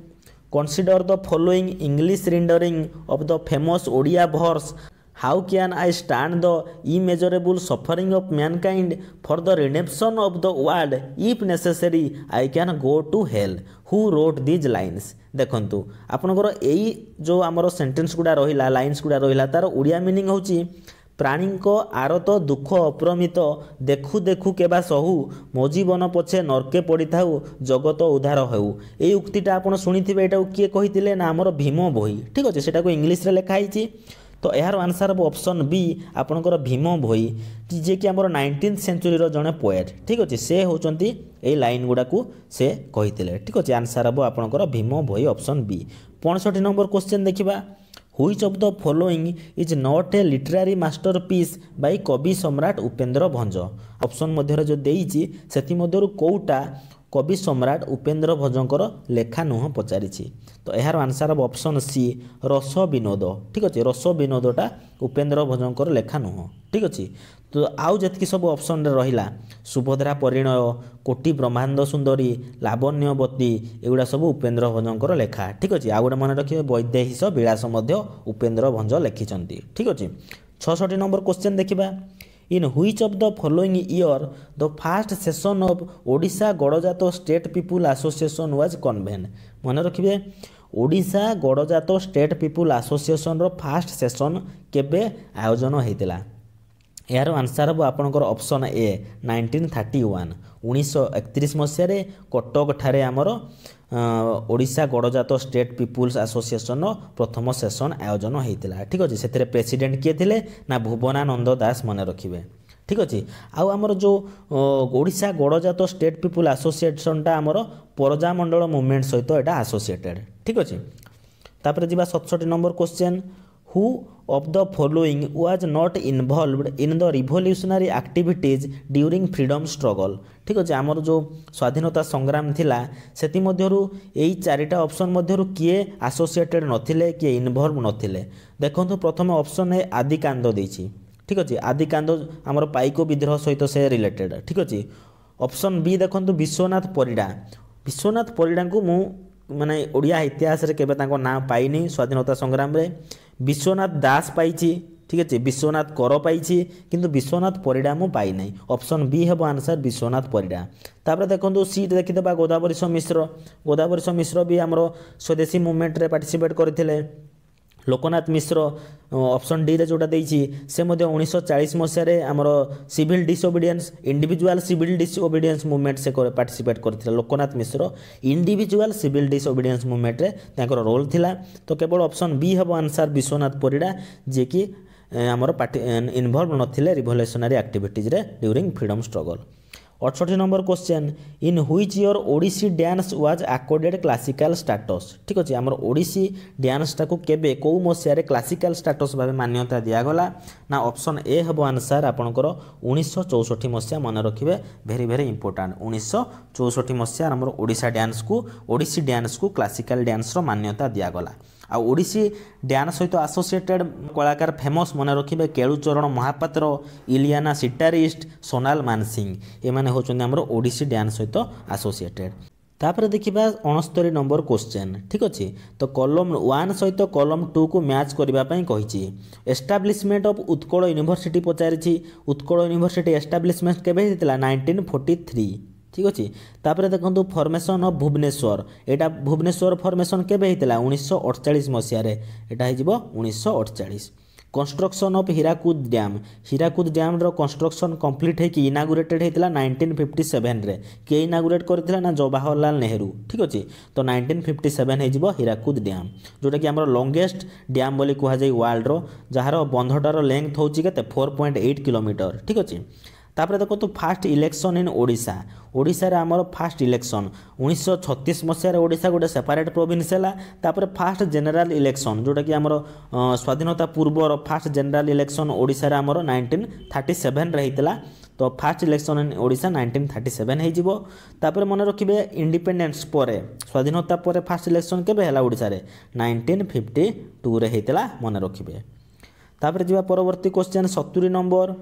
consider the following English rendering of the famous Odia verse how can I stand the immeasurable suffering of mankind for the redemption of the world if necessary I can go to hell who wrote these lines देखंतु आपनकर एई जो हमरो sentence गुडा रहिला lines गुडा रहिला तार Odia meaning होची प्राणी को आरत दुख अप्रमित देखु देखु केबा सहु मो जीवन पछे नरके पड़ी थाउ जगत उद्धार हेउ ए उक्तिटा आपण सुनिथिबे एटा किए कहिथिले ना हमरो भीम भोई ठीक अछि सेटा को इंग्लिश रे लेखा हिची तो यार आंसर अब ऑप्शन बी आपनकर भीम भोई जे कि हमर नाइंटीन सेंचुरी रो जने पोएट ठीक अछि से होचंती ए लाइन गुडा को से कहिथिले ठीक अछि आंसर अब आपनकर भीम भोई ऑप्शन बी। पैंसठ नंबर क्वेश्चन देखिबा which of the following is not a literary masterpiece by Kabi Samrat Upendra भंज option मध्यरे जो देइछि सेति मध्यरु कोटा कवि सम्राट उपेन्द्र भजंकर लेखा नुह पचारि तो यार आंसर हम ऑप्शन सी रस विनोद। ठीक अच्छे रस विनोदटा उपेन्द्र भजंकर लेखा नुह। ठीक अच्छे तो आउ जतकी सब ऑप्शन रहिला सुभद्रा परिणय कोटि ब्रह्मांड सुंदरी लावण्यवती एगुड़ा सब उपेन्द्र भंजर लेखा। ठीक अच्छे आउ गोटे मन रखिए वैदेहीश विलास उपेन्द्र भंज लिखिं। ठीक अच्छे छठी नंबर क्वेश्चन देखा in which of the following year the first session of Odisha गड़जात state people association was convene. मन रखिए ओडिशा गड़जात स्टेट पीपुल एसोसिएशन रो फास्ट सेसन केबे आयोजन होता यार आंसर हम आपणकर option A nineteen thirty one उन्नीस एकतीस मसीह कटक ठारे आमर ओडिशा गड़जात स्टेट पीपुल्स एसोसिएशन प्रथम सेसन आयोजन होता। ठीक अच्छे से प्रेसिडेंट किए थे ना भुवनानंद दास मन रखिए। ठीक अच्छे आउ आमर जो ओडिशा गड़जात स्टेट पीपुल एसोसिएशनटा आमर परजा मंडल मुवमेंट सहित यहाँ आसोसीएटेड। ठीक अच्छे तापर जी सतसठ number question who of the following was not involved in the revolutionary activities during freedom struggle. ठीक अच्छे आमर जो स्वाधीनता संग्राम थिला सेति मध्यरु एई चारिटा ऑप्शन मध्यरु किए एसोसिएटेड नथिले किए इन्वॉल्व नथिले। देखंतु प्रथम ऑप्शन है आदिकांद देछि। ठीक अच्छे आदिकांद आमर पाइको विद्रोह सहित से रिलेटेड। ठीक अच्छे ऑप्शन बी देखंतु विश्वनाथ परिडा विश्वनाथ परिडा को मु माने ओडिया इतिहास रे केबे तांको नाम पाइनी स्वाधीनता संग्राम रे। विश्वनाथ दास पाई। ठीक अच्छे विश्वनाथ कर पाई किंतु विश्वनाथ परिडा मु पाई नहीं। ऑप्शन बी हेब आंसर विश्वनाथ परिडा। तापर देखो सीट देखिदेबा गोदावरीश मिश्र गोदावरीश मिश्र भी आमर स्वदेशी मुवमेंट रे पार्टिसिपेट करथिले। लोकनाथ मिश्र ऑप्शन डी रे जोटा देछि से मध्ये उन्नीस सौ चालीस मसीह रे आमर civil disobedience individual civil disobedience movement से पार्टिसिपेट करथिले। Loknath Mishra individual civil disobedience movement रे ताकर रोल थिला। तो केवल ऑप्शन बी हबो आंसर विश्वनाथ परिडा जे कि आमर पार्टी इन्वॉल्व नथिले रिवोल्यूशनरी एक्टिविटीज रे ड्यूरिंग फ्रीडम स्ट्रगल। अठसठ number question in which year Odissi dance was accorded classical status. ठीक अच्छे आमर ओडिसी डांस टाकू केबे कौ मसीह क्लासिकल स्टेटस भाव मान्यता दिगला ना ऑप्शन ए हेब आंसर आपणकर उन्नीस चौसठ मसीहा मन रखिए भेरी भेरी इंपोर्टाट उन्नीस चौसठ मसीह आमर ओडिशा डांस को ओडिसी डांस को क्लासिकल डांस रो मान्यता दिगला। आ ओडिसी डांस सहित आसोसीएटेड कलाकार फेमस मन रखिए केलुचरण महापात्र इलियाना सिटारिस्ट सोनाल मानसिंह ये माने होचन हमरो ओडिसी डांस सहित आसोसीएटेड। तापर देखा उनहत्तर नंबर क्वेश्चन। ठीक अच्छे तो कॉलम वन सहित कॉलम टू को मैच करने कही एस्टाब्लिशमेंट ऑफ उत्कल यूनिवर्सिटी पचारि उत्कल यूनिवर्सिटी एस्टाब्लिशमेंट केबे होता नाइंटीन फोर्टी थ्री। ठीक अच्छे तापर देखो formation of Bhubaneswar Etah Bhubaneswar formation केबे होता उन्नीस सौ अड़तालीस मसीह एटा हो उन्नीस सौ अड़तालीस। Construction of Hirakud dam Hirakud dam रो कंस्ट्रक्शन कंप्लीट है कि इनागुरेटेड होता नाइंटीन फिफ्टी सेवन रे के इनागुरेट करथिला ना जवाहरलाल नेहरू। ठीक अच्छे तो नाइंटीन फिफ्टी सेवन हो हीराकूद डैम जोटा कि हमर लॉन्गेस्ट डैम बोली कह जाए वर्ल्ड रो जार बंधटार लेंथ होची केते फोर पॉइंट एट किलोमीटर। ठीक अच्छे तापर देखो तो first election in Odisha Odisha रे आमर फास्ट इलेक्शन उन्नीस सौ छत्तीस मसीह ओडिशा गोटे सेपरेट प्रोविंस है तापर फास्ट जेनेल इलेक्शन जोटा कि आमर स्वाधीनता पूर्वर फास्ट जेनेल इलेक्शन ओडिशा रे आमर नाइंटीन थर्टी सेवन रे हितला। तो first election in Odisha nineteen thirty seven हो। तापर मन रखिए इंडिपेंडेंस पर स्वाधीनता पर फास्ट इलेक्शन केबे हला ओडिशा रे नाइंटीन फिफ्टी टू रे हितला मन रखिए। तापर जीवा परवर्ती क्वेश्चन सत्तरी number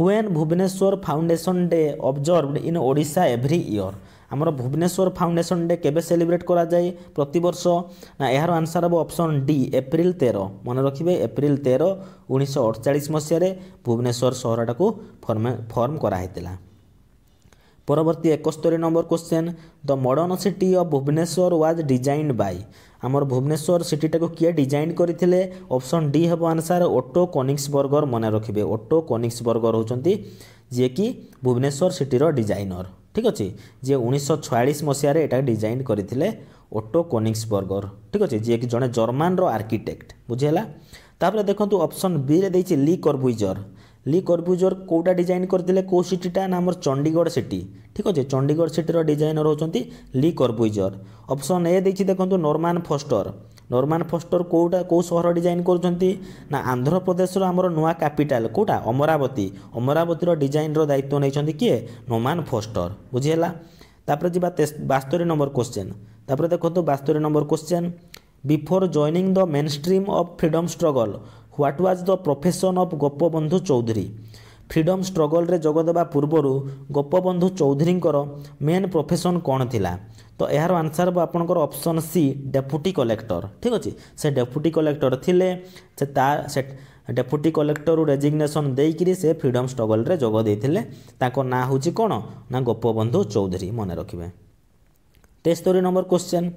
when Bhubaneswar foundation day observed in Odisha every year आमर भुवनेश्वर फाउंडेशन डे केबे सेलिब्रेट करा जाए प्रति वर्ष ना यार आंसर हम ऑप्शन डी एप्रिल तेरह मन रखिए एप्रिल तेरह उन्नीस सौ अड़चाश मसीह भुवनेश्वर सहरटा को फर्म फर्म कराइला। परवर्ती इकहत्तर number question the modern city of Bhubaneswar was designed by आमर भुवनेश्वर सिटीटा को किए डिजाइन करथिले। ऑप्शन डी हेब आंसर ओटो कोनिग्सबर्गर मन रखिए ओटो कोनिग्सबर्गर होचंती जे कि भुवनेश्वर सिटी रो डिजाइनर। ठीक अच्छे जे उन्नीस सौ छियालीस मसीह रे एटा डिजाइन करथिले ओटो कोनिग्सबर्गर। ठीक अच्छे जे कि जने जर्मन रो आर्किटेक्ट बुझेला। तापर देखंतु ऑप्शन बी रे दैछि ली कर्बुजर ली कर्बुजर कोटा डिजाइन करथिले को सिटीटा ना हमर चंडीगढ़ सिटी। ठीक अच्छे चंडीगढ़ सिटीर डिजाइनर होचंती ली कर्बुजर। ऑप्शन ए देखि देखंतु नॉर्मन फोस्टर नॉर्मन फोस्टर कोटा को शहर डिजाइन करचंती ना आंध्र प्रदेश रो हमर नवा कैपिटल कोटा अमरावती अमरावती रो डिजाइन रो दायित्व नैचंती किए नॉर्मन फोस्टर बुझेला। तापर जी बास्तरी नंबर क्वेश्चन तापर देखो बास्तरी number question before joining the main stream of freedom struggle what was the profession of Gopabandhu Choudhury freedom struggle रे जगदबा पूर्वर गोपबंधु चौधरी मेन प्रोफेसन कौन थिला तो यार आंसर आपणकर ऑप्शन सी डेपुटी कलेक्टर। ठीक अच्छे से डेपुटी कलेक्टर थिले से तार डेपुटी कलेक्टर रेजिग्नेशन देकर से फ्रीडम स्ट्रगल रे जोग देथिले ताको ना होची कोन ना गोपबंधु चौधरी मन रखिबे। तेस्तरी number question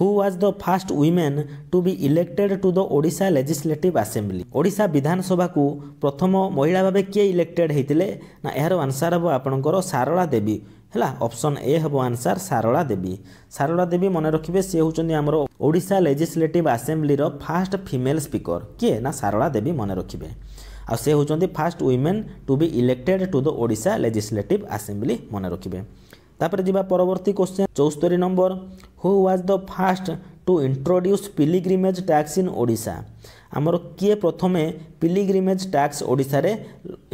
who was the first women to be elected to the Odisha legislative assembly Odisha विधानसभा को प्रथम महिला भाव किए इलेक्टेड होते ना यार आंसर हम आपणकर सारला देवी है ऑप्शन ए हम आंसर सारला देवी। सारला देवी मन रखिए सी होंगे आमर ओडिशा लेजिस्लेटिव असेंबली रो फास्ट फीमेल स्पीकर किए ना सारला देवी मन रखिए आ सी होंगे first women to be elected to the Odisha legislative assembly मन रखिए। तापर जी परवर्ती क्वेश्चन चौस्तरी number who was the first to introduce pilgrimage tax in Odisha आमर किए प्रथम पिलिग्रिमेज टैक्स ओडिशा रे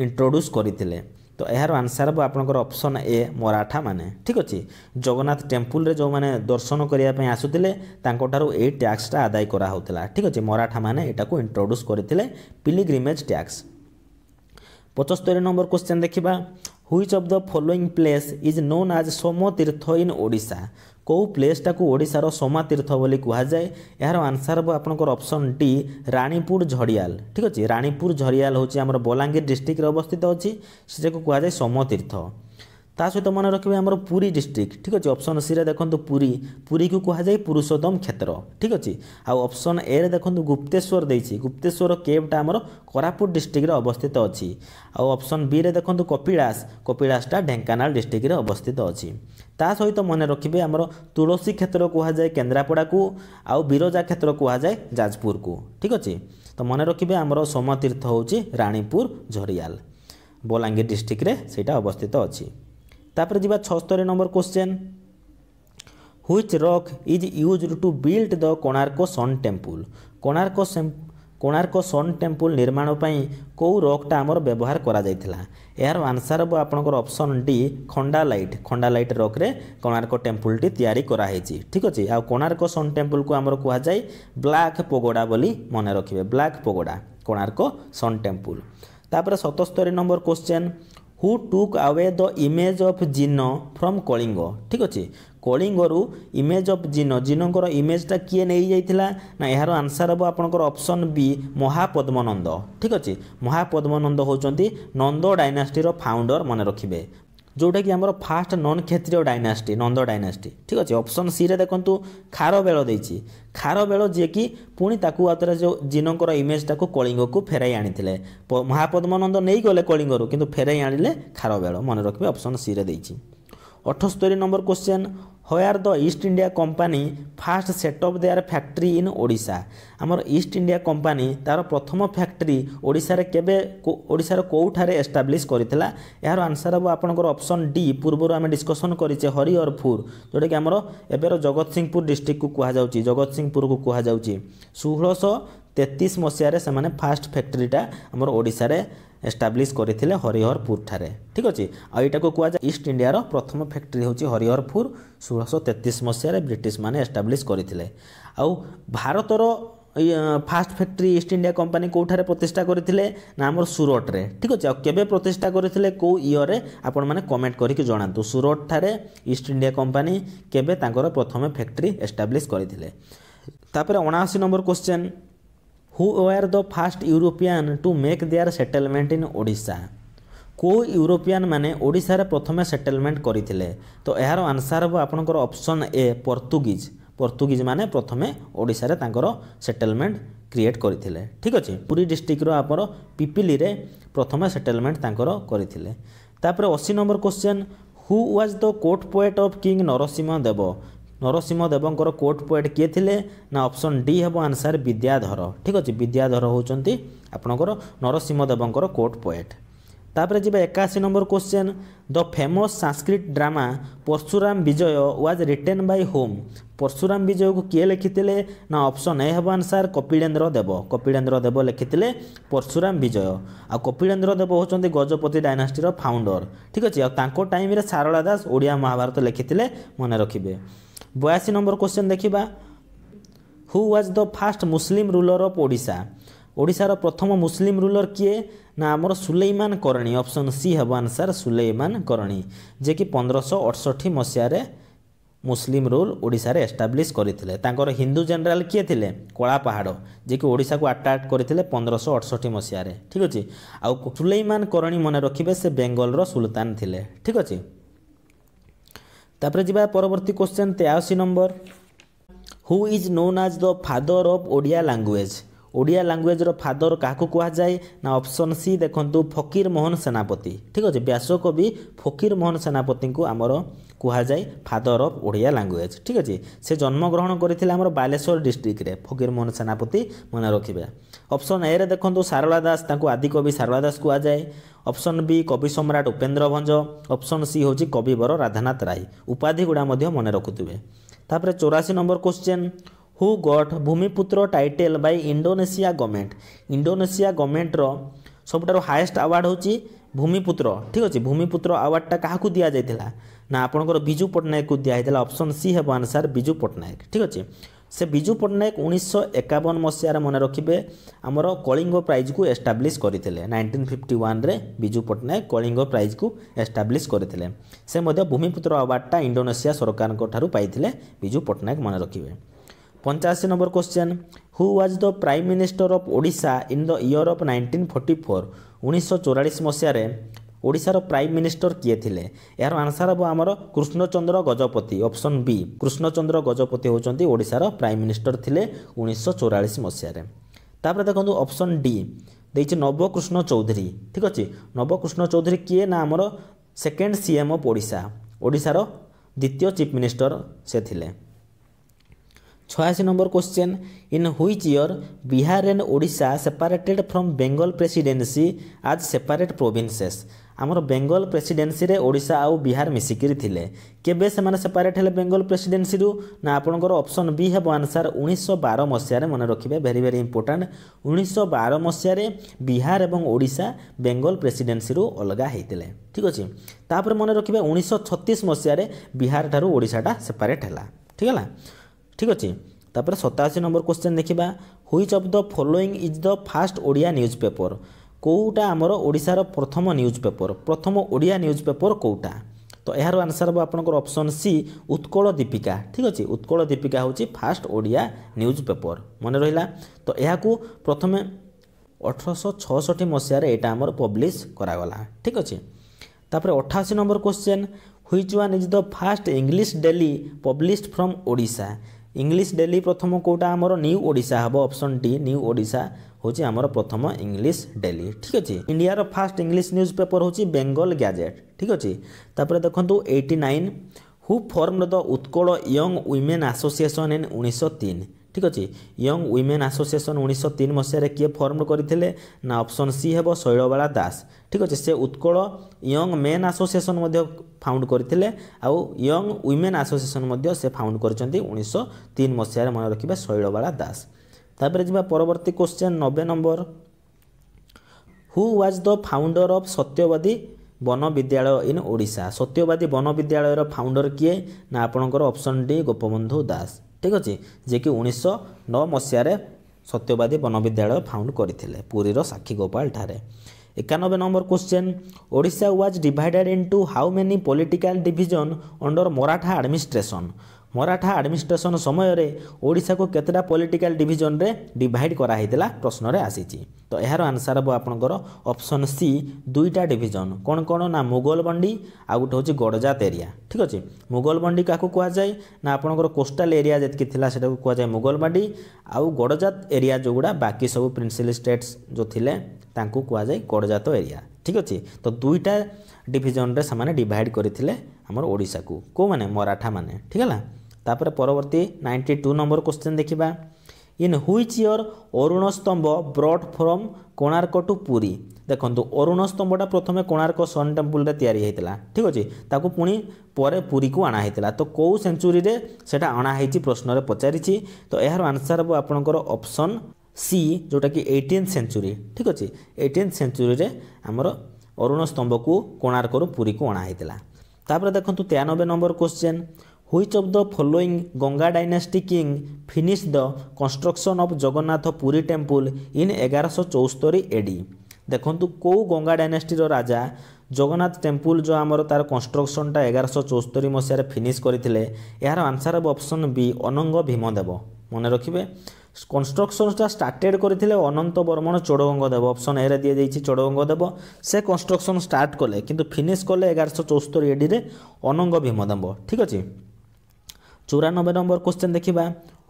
इंट्रोड्यूस करते तो यार आंसर हम आपणकर ऑप्शन ए मराठा माने। ठीक अच्छे जगन्नाथ टेम्पल रे जो माने दर्शन करने आसुते ये टैक्सटा आदाय कराला। ठीक अच्छे मराठा माने यू इंट्रोड्यूस करते पिलिग्रिमेज टैक्स। पचस्तरी नंबर क्वेश्चन देखा Which of the following place is known as सोमो तीर्थ इन ओडिशा कौ प्लेसटा को ओडिशार सोमा तीर्थ बोली कहुए यार आंसर हम आपणकर ऑप्शन डी रानीपुर झड़ियाल। ठीक अच्छे रानीपुर झड़ियाल होची हमर बलांगीर डिस्ट्रिक्ट अवस्थित अच्छी से कहुए सोमो तीर्थ ता सहित मन रखिए आमर पुरी डिस्ट्रिक्ट। ठीक अच्छे ऑप्शन सी रे देखो पुरी पुरी को कहुए पुरुषोत्तम क्षेत्र। ठीक अच्छे आउ ऑप्शन ए रे देखो गुप्तेश्वर देछि गुप्तेश्वर केवटा आमर कोरापुट डिस्ट्रिक्ट अवस्थित अच्छी आउ ऑप्शन बी रे देखो कपिलास कपिलासटा ढेंकानाल डिस्ट्रिक्ट अवस्थित अच्छी ता सहित मन रखिए आमर तुलसी क्षेत्र कहुए केन्द्रापड़ा को आउ बिरजा क्षेत्र कहुए जाजपुर को। ठीक अच्छे तो मन रखिए आमर सोमतीर्थ होछि रानीपुर झड़ियाल बलांगीर डिस्ट्रिक्ट सेटा अवस्थित अच्छी। तापर जी छस्तरी number question which rock is used to build the Konark sun temple Konark Konark sun temple निर्माण पाई कौ रॉकटा आमर व्यवहार करा जायथिला यार आंसर हम आपणकर option D khondalite khondalite rock रे कोणार्क टेम्पल टी तैयारी करा हेची। ठीक अच्छे आ कोणार्क सन टेम्पल को आमर कहा जाय ब्लैक पगोडा बोली मन रखिबे black pagoda Konark sun temple. तापर सतस्तरी number question who took away the image of Jina from Kalinga. ठीक अच्छे कलिंग रु इमेज ऑफ जिनो जिनों इमेजटा किए नहीं जाइथिला ना यार आंसर हम आपणकर ऑप्शन बी महापद्मनंद। ठीक अच्छे महापद्मनंद होचंती नंद डायनास्टी रो फाउंडर मन रखिबे जोटा कि हमरो फास्ट नॉन क्षेत्रीय डायनास्टी नंद डायनास्टी। ठीक अच्छे ऑप्शन सी रे देखंतु खारो बेलो देछि खारो बेलो जे कि पुणी ताकू आतरा जो जिनोंकर इमेजटा को कलिंग को फेराई आनिथिले महापद्मनंद नहीं गले कलिंग रु किंतु फेराई आनिले खारो बेलो मन रखबे ऑप्शन सी रे देछि। अठस्तरी number question higher the East India company first set up their factory in Odisha आमर ईस्ट इंडिया कंपनी तार प्रथम फैक्ट्री ओडिशा केबे ओडिशा कोठारे एस्टाब्लिश करितला यार आंसर हम आपणकर ऑप्शन डी पूर्वर आम डिस्कसन करिचे हरिहरपुर जोटा कि आमर एबेर जगत सिंहपुर डिस्ट्रिक्ट को कहा जाउची जगत सिंहपुर को कहा जाउची सोलह सौ तैंतीस मसीह रे सने फास्ट फैक्ट्रीटा आमर ओडिशा रे एस्टाब्लिश करितले हरिहरपुर ठारे। ठीक अच्छे आ यटा को कहा जाय ईस्ट इंडिया रो प्रथम फैक्ट्री होची हरिहरपुर सोलह सौ तैंतीस मसीह रे ब्रिटिश माने एस्टाब्लिश करितले आ भारत रो first factory East India company कोठारे प्रतिष्ठा करितले ना हमर सूरत रे। ठीक अच्छे आ केबे प्रतिष्ठा करितले को इयर रे आपण माने कमेंट करिक जणांतु सूरत ठारे ईस्ट इंडिया कंपनी केबे तांकर प्रथम फैक्ट्री एस्टाब्लिश करितले। तापर उनासी number question who were the first European to make their settlement in Odisha को यूरोपियन माने ओडिशा रे प्रथमे सेटलमेंट करिथिले तो यार आंसर हम आपणकर ऑप्शन ए पोर्तुगीज पोर्तुगीज माने प्रथमे ओडिशा रे तांकर सेटलमेंट क्रिएट करिथिले। ठीक अच्छे पुरी डिस्ट्रिक्ट रो आपरो पिपिली रे प्रथमे सेटलमेंट तांकर करिथिले। तापर अस्सी number question who was the court poet of king Narasimha Deva Narasimha देवंकर कोर्ट पोएट किए थिले ना ऑप्शन डी हम आंसर विद्याधर। ठीक अच्छे विद्याधर होचंती आपणकर नरसिंह देवंकर कोर्ट पोएट। तापर जी एकाशी number question the famous Sanskrit drama Parshuram Vijay was written by whom. Parshuram विजय को किए लिखिते ना ऑप्शन ए हम आंसर कपिलेन्द्र देव। कपिलेन्द्र देव लिखिते परशुराम विजय। आ कपिलेन्द्र देव होचंदी गजपति डायनास्टीर फाउंडर। ठीक अच्छे। आंको टाइम रे सारला दास ओडिया महाभारत लिखिते मन रखिए। बयासी नंबर क्वेश्चन देखा who was the first Muslim ruler of Odisha. ओडिशार प्रथम मुस्लिम रूलर किए ना आमर सुलेमान करणी। ऑप्शन सी हम आंसर सुलेमान करणी जे कि पंद्रह अठसठी मसीह मुस्लिम रूल ओडिशा रे एस्टाब्लिश करथिले। तांकर हिंदू जनरल किए थिले कोलापहाड़ जे कि ओडिशा को अटैक करथिले पंद्रह अठसठी मसीह। ठीक अच्छे। आ सुलेमान करणी मन रखिबे से बेंगल रो सुल्तान थिले। ठीक अच्छे। तापर जिबा परवर्ती क्वेश्चन तेयासी number who is known as the father of Odia language. Odia लैंग्वेजर फादर क्या कहुए ना ऑप्शन सी देखंतु फकीर मोहन सेनापति। ठीक अच्छे। व्यासकवि फकीर मोहन सेनापति को आमर कहुए फादर ऑफ ओडिया लैंग्वेज। ठीक अच्छे। से जन्मग्रहण करथिले आमर बालेश्वर डिस्ट्रिक्ट रे फकीर मोहन सेनापति मन रखिबे। ऑप्शन ए रे देखंतु सारला दास तांको आदि कवि सारला दास कहुए। ऑप्शन बी कवि सम्राट उपेन्द्र भंज। ऑप्शन सी होची कविवर राधानाथ राय। उपाधि गुड़ा मध्य मन रखुथिबे। तापर चौरासी number question who got Bhumiputra title by Indonesia government. Indonesia government रो सबठारो हाईएस्ट अवार्ड होची भूमिपुत्र। ठीक अच्छे। भूमिपुत्र अवार्डटा काहाकू दिया जायतिला ना आपनकर बिजू पट्टनायक को दिया जायतिला। ऑप्शन सी हेबो आंसर बिजू पट्टनायक। ठीक अच्छे। से बिजू पट्टनायक उन्नीस एकावन मसीहार मन रखिबे आमर कलिंग प्राइज को एस्टाब्लिश करथिले। नाइंटीन फिफ्टी वन रे बिजू पट्टनायक कलिंग प्राइज को एस्टाब्लिश करथिले। से मध्ये भूमिपुत्र अवार्डटा इंडोनेशिया सरकार को थारु पाइथिले बिजू पट्टनायक मन रखिबे। पंचाशी number question who was the prime minister of Odisha in the year of nineteen forty four. उन्नीस चौरालीस मसीह ओडिशार प्राइम मिनिस्टर किए थिले। यार आंसर हम आमर कृष्णचंद्र गजपति। ऑप्शन बी कृष्णचंद्र गजपति होचंती ओडिशार प्राइम मिनिस्टर थिले उन्नीस चौरालीस मसीह। तापर देखंतु ऑप्शन डी देछि नवकृष्ण चौधरी। ठीक अच्छे। नवकृष्ण चौधरी किए ना आमर सेकेंड सीएम ऑफ ओडिशा। ओडिशार द्वितीय चीफ मिनिस्टर से थिले। छियासी number question in which year Bihar and Odisha separated from Bengal presidency as separate provinces. आमर बेंगल प्रेसिडेंसी रे ओडिशा आउ बिहार मिसिकिरी थिले। केबे से माने सेपरेट हेले बेंगल प्रेसिडेंसी रु ना आपनकर ऑप्शन बी हेबो आंसर उन्नीस सौ बारह मसीह रे मन रखिबे। Very very important. उन्नीस सौ बारह मसीह रे बिहार एवं ओडिशा बेंगल प्रेसिडेंसी रु अलगा हेतिले। ठीक अछि। तापर मन रखिबे उन्नीस सौ छत्तीस मसीह रे बिहार थारु ओडिशाटा सेपरेट हैला। ठीक हैला। ठीक अच्छे। तापर सताशी नंबर क्वेश्चन देखा which of the following is the first Odia news paper. कौटा आमर ओडिशार प्रथम न्यूज पेपर। प्रथम ओडिया न्यूज पेपर कौटा तो यार आंसर हम आपनकर ऑप्शन सी उत्कल दीपिका। ठीक अच्छे। उत्कल दीपिका होची फास्ट ओडिया न्यूज पेपर मन रहा। तो यह प्रथम अठरशह छसठी मसीह यहाँ आमर पब्लिश करागला। ठीक अच्छे। तापर अठाशी number question which one is the first English daily published from Odisha. English daily प्रथम कोटा आमर न्यू ओडिशा हम। ऑप्शन डी न्यू ओडिशा होची आमर प्रथम इंग्लिश डेली। ठीक अच्छे। इंडिया रो फास्ट इंग्लिश न्यूज पेपर होची बेंगल गैजेट। ठीक अच्छे। तापर देखंतु eighty nine who form the Utkal young women association in उन्नीस सौ तीन। ठीक अच्छे। यंग वुमेन एसोसिएशन उन्नीस सौ तीन मसीह किए फॉर्म करथिले ना ऑप्शन सी हेबो शैलबाला दास। ठीक अच्छे। से उत्कल यंग मेन एसोसिएशन मध्य फाउंड करथिले आउ यंग वुमेन एसोसिएशन मध्य से फाउंड करचंती उन्नीस सौ तीन मसीह मन रखिबे शैलबाला दास। तापर जिबा परवर्ती क्वेश्चन नब्बे number who was the founder of Satyabadi Bana Vidyalaya in Odisha. सत्यवादी वन विद्यालय फाउंडर किए ना आपनकर ऑप्शन डी गोपबंधु दास। ठीक अच्छे। जे कि उन्नीस सौ नौ मसीह सत्यवादी वन विद्यालय फाउंड करथिले पुरीर साक्षी गोपाल ठारे। इक्यानबे number question Odisha was divided into how many political division under Maratha administration. Maratha administration समय रे ओडिशा को केतरा पॉलिटिकल डिवीजन रे डिवाइड करा हेतला प्रश्न रे आसीची। तो यार आंसर हम आपनकर ऑप्शन सी दुईटा डिवीजन कौन कौन ना मुगल बंडी आ गोटे हूँ गड़जात एरिया। ठीक अच्छे। मुगल बंडी क्या कहुए ना आपनकर कोस्टाल एरिया जतकी थिला सेटा को कहुए मुगल बंडी आउ गड़जात एरिया जो गुड़ा बाकी सब प्रिंसिपल स्टेट्स जो थिले तांकू कहुए गड़जात एरिया। ठीक अच्छे। तो दुईटा डिवीजन रे समाने डिवाइड करथिले हमर ओडिसा को को माने मराठा माने। ठीक हैला। तापर परवर्ती नाइंटी टू नंबर क्वेश्चन देखिबा इन which year Arun Stambha brought from Konark to Puri. देखो अरुण स्तंभटा प्रथम कोणार्क सन टेम्पल तैयारी होता ठीक अच्छे ताकू पुणी पर पुरी को आना होता तो कौ सेंचुरी रे सेटा आना होती प्रश्न पचारि तो यार आंसर हो आपणकर ऑप्शन सी जोटा कि एटीन सेंचुरी ठीक अच्छे एटीन सेंचुरी रे हमर अरुण स्तंभ को कोणार्क पुरी को आना होता। तापर देखो तिरानबे number question Which of the following Ganga dynasty king finished the construction of Jagannath Puri temple in eleven seventy-four A D? देखंतु को गंगा डायनेस्टी राजा जगन्नाथ टेम्पल जो आमर तार कंस्ट्रक्शनटा एगारह सौ चौहत्तर मसीह फिनिश करते यार आंसर अब ऑप्शन बी अनंग भीमदेव मन रखिए कंस्ट्रक्शनटा स्टार्टेड करते अनंत बर्मण चोड़गंगदेव ऑप्शन ए रे दिए जाइए चोड़गंगदेव से कंस्ट्रक्शन स्टार्ट कले किंतु फिनिश कले एगारह सौ चौहत्तर एडी रे अनंग भीमदेव ठीक अच्छे। चौरानबे नंबर क्वेश्चन देखा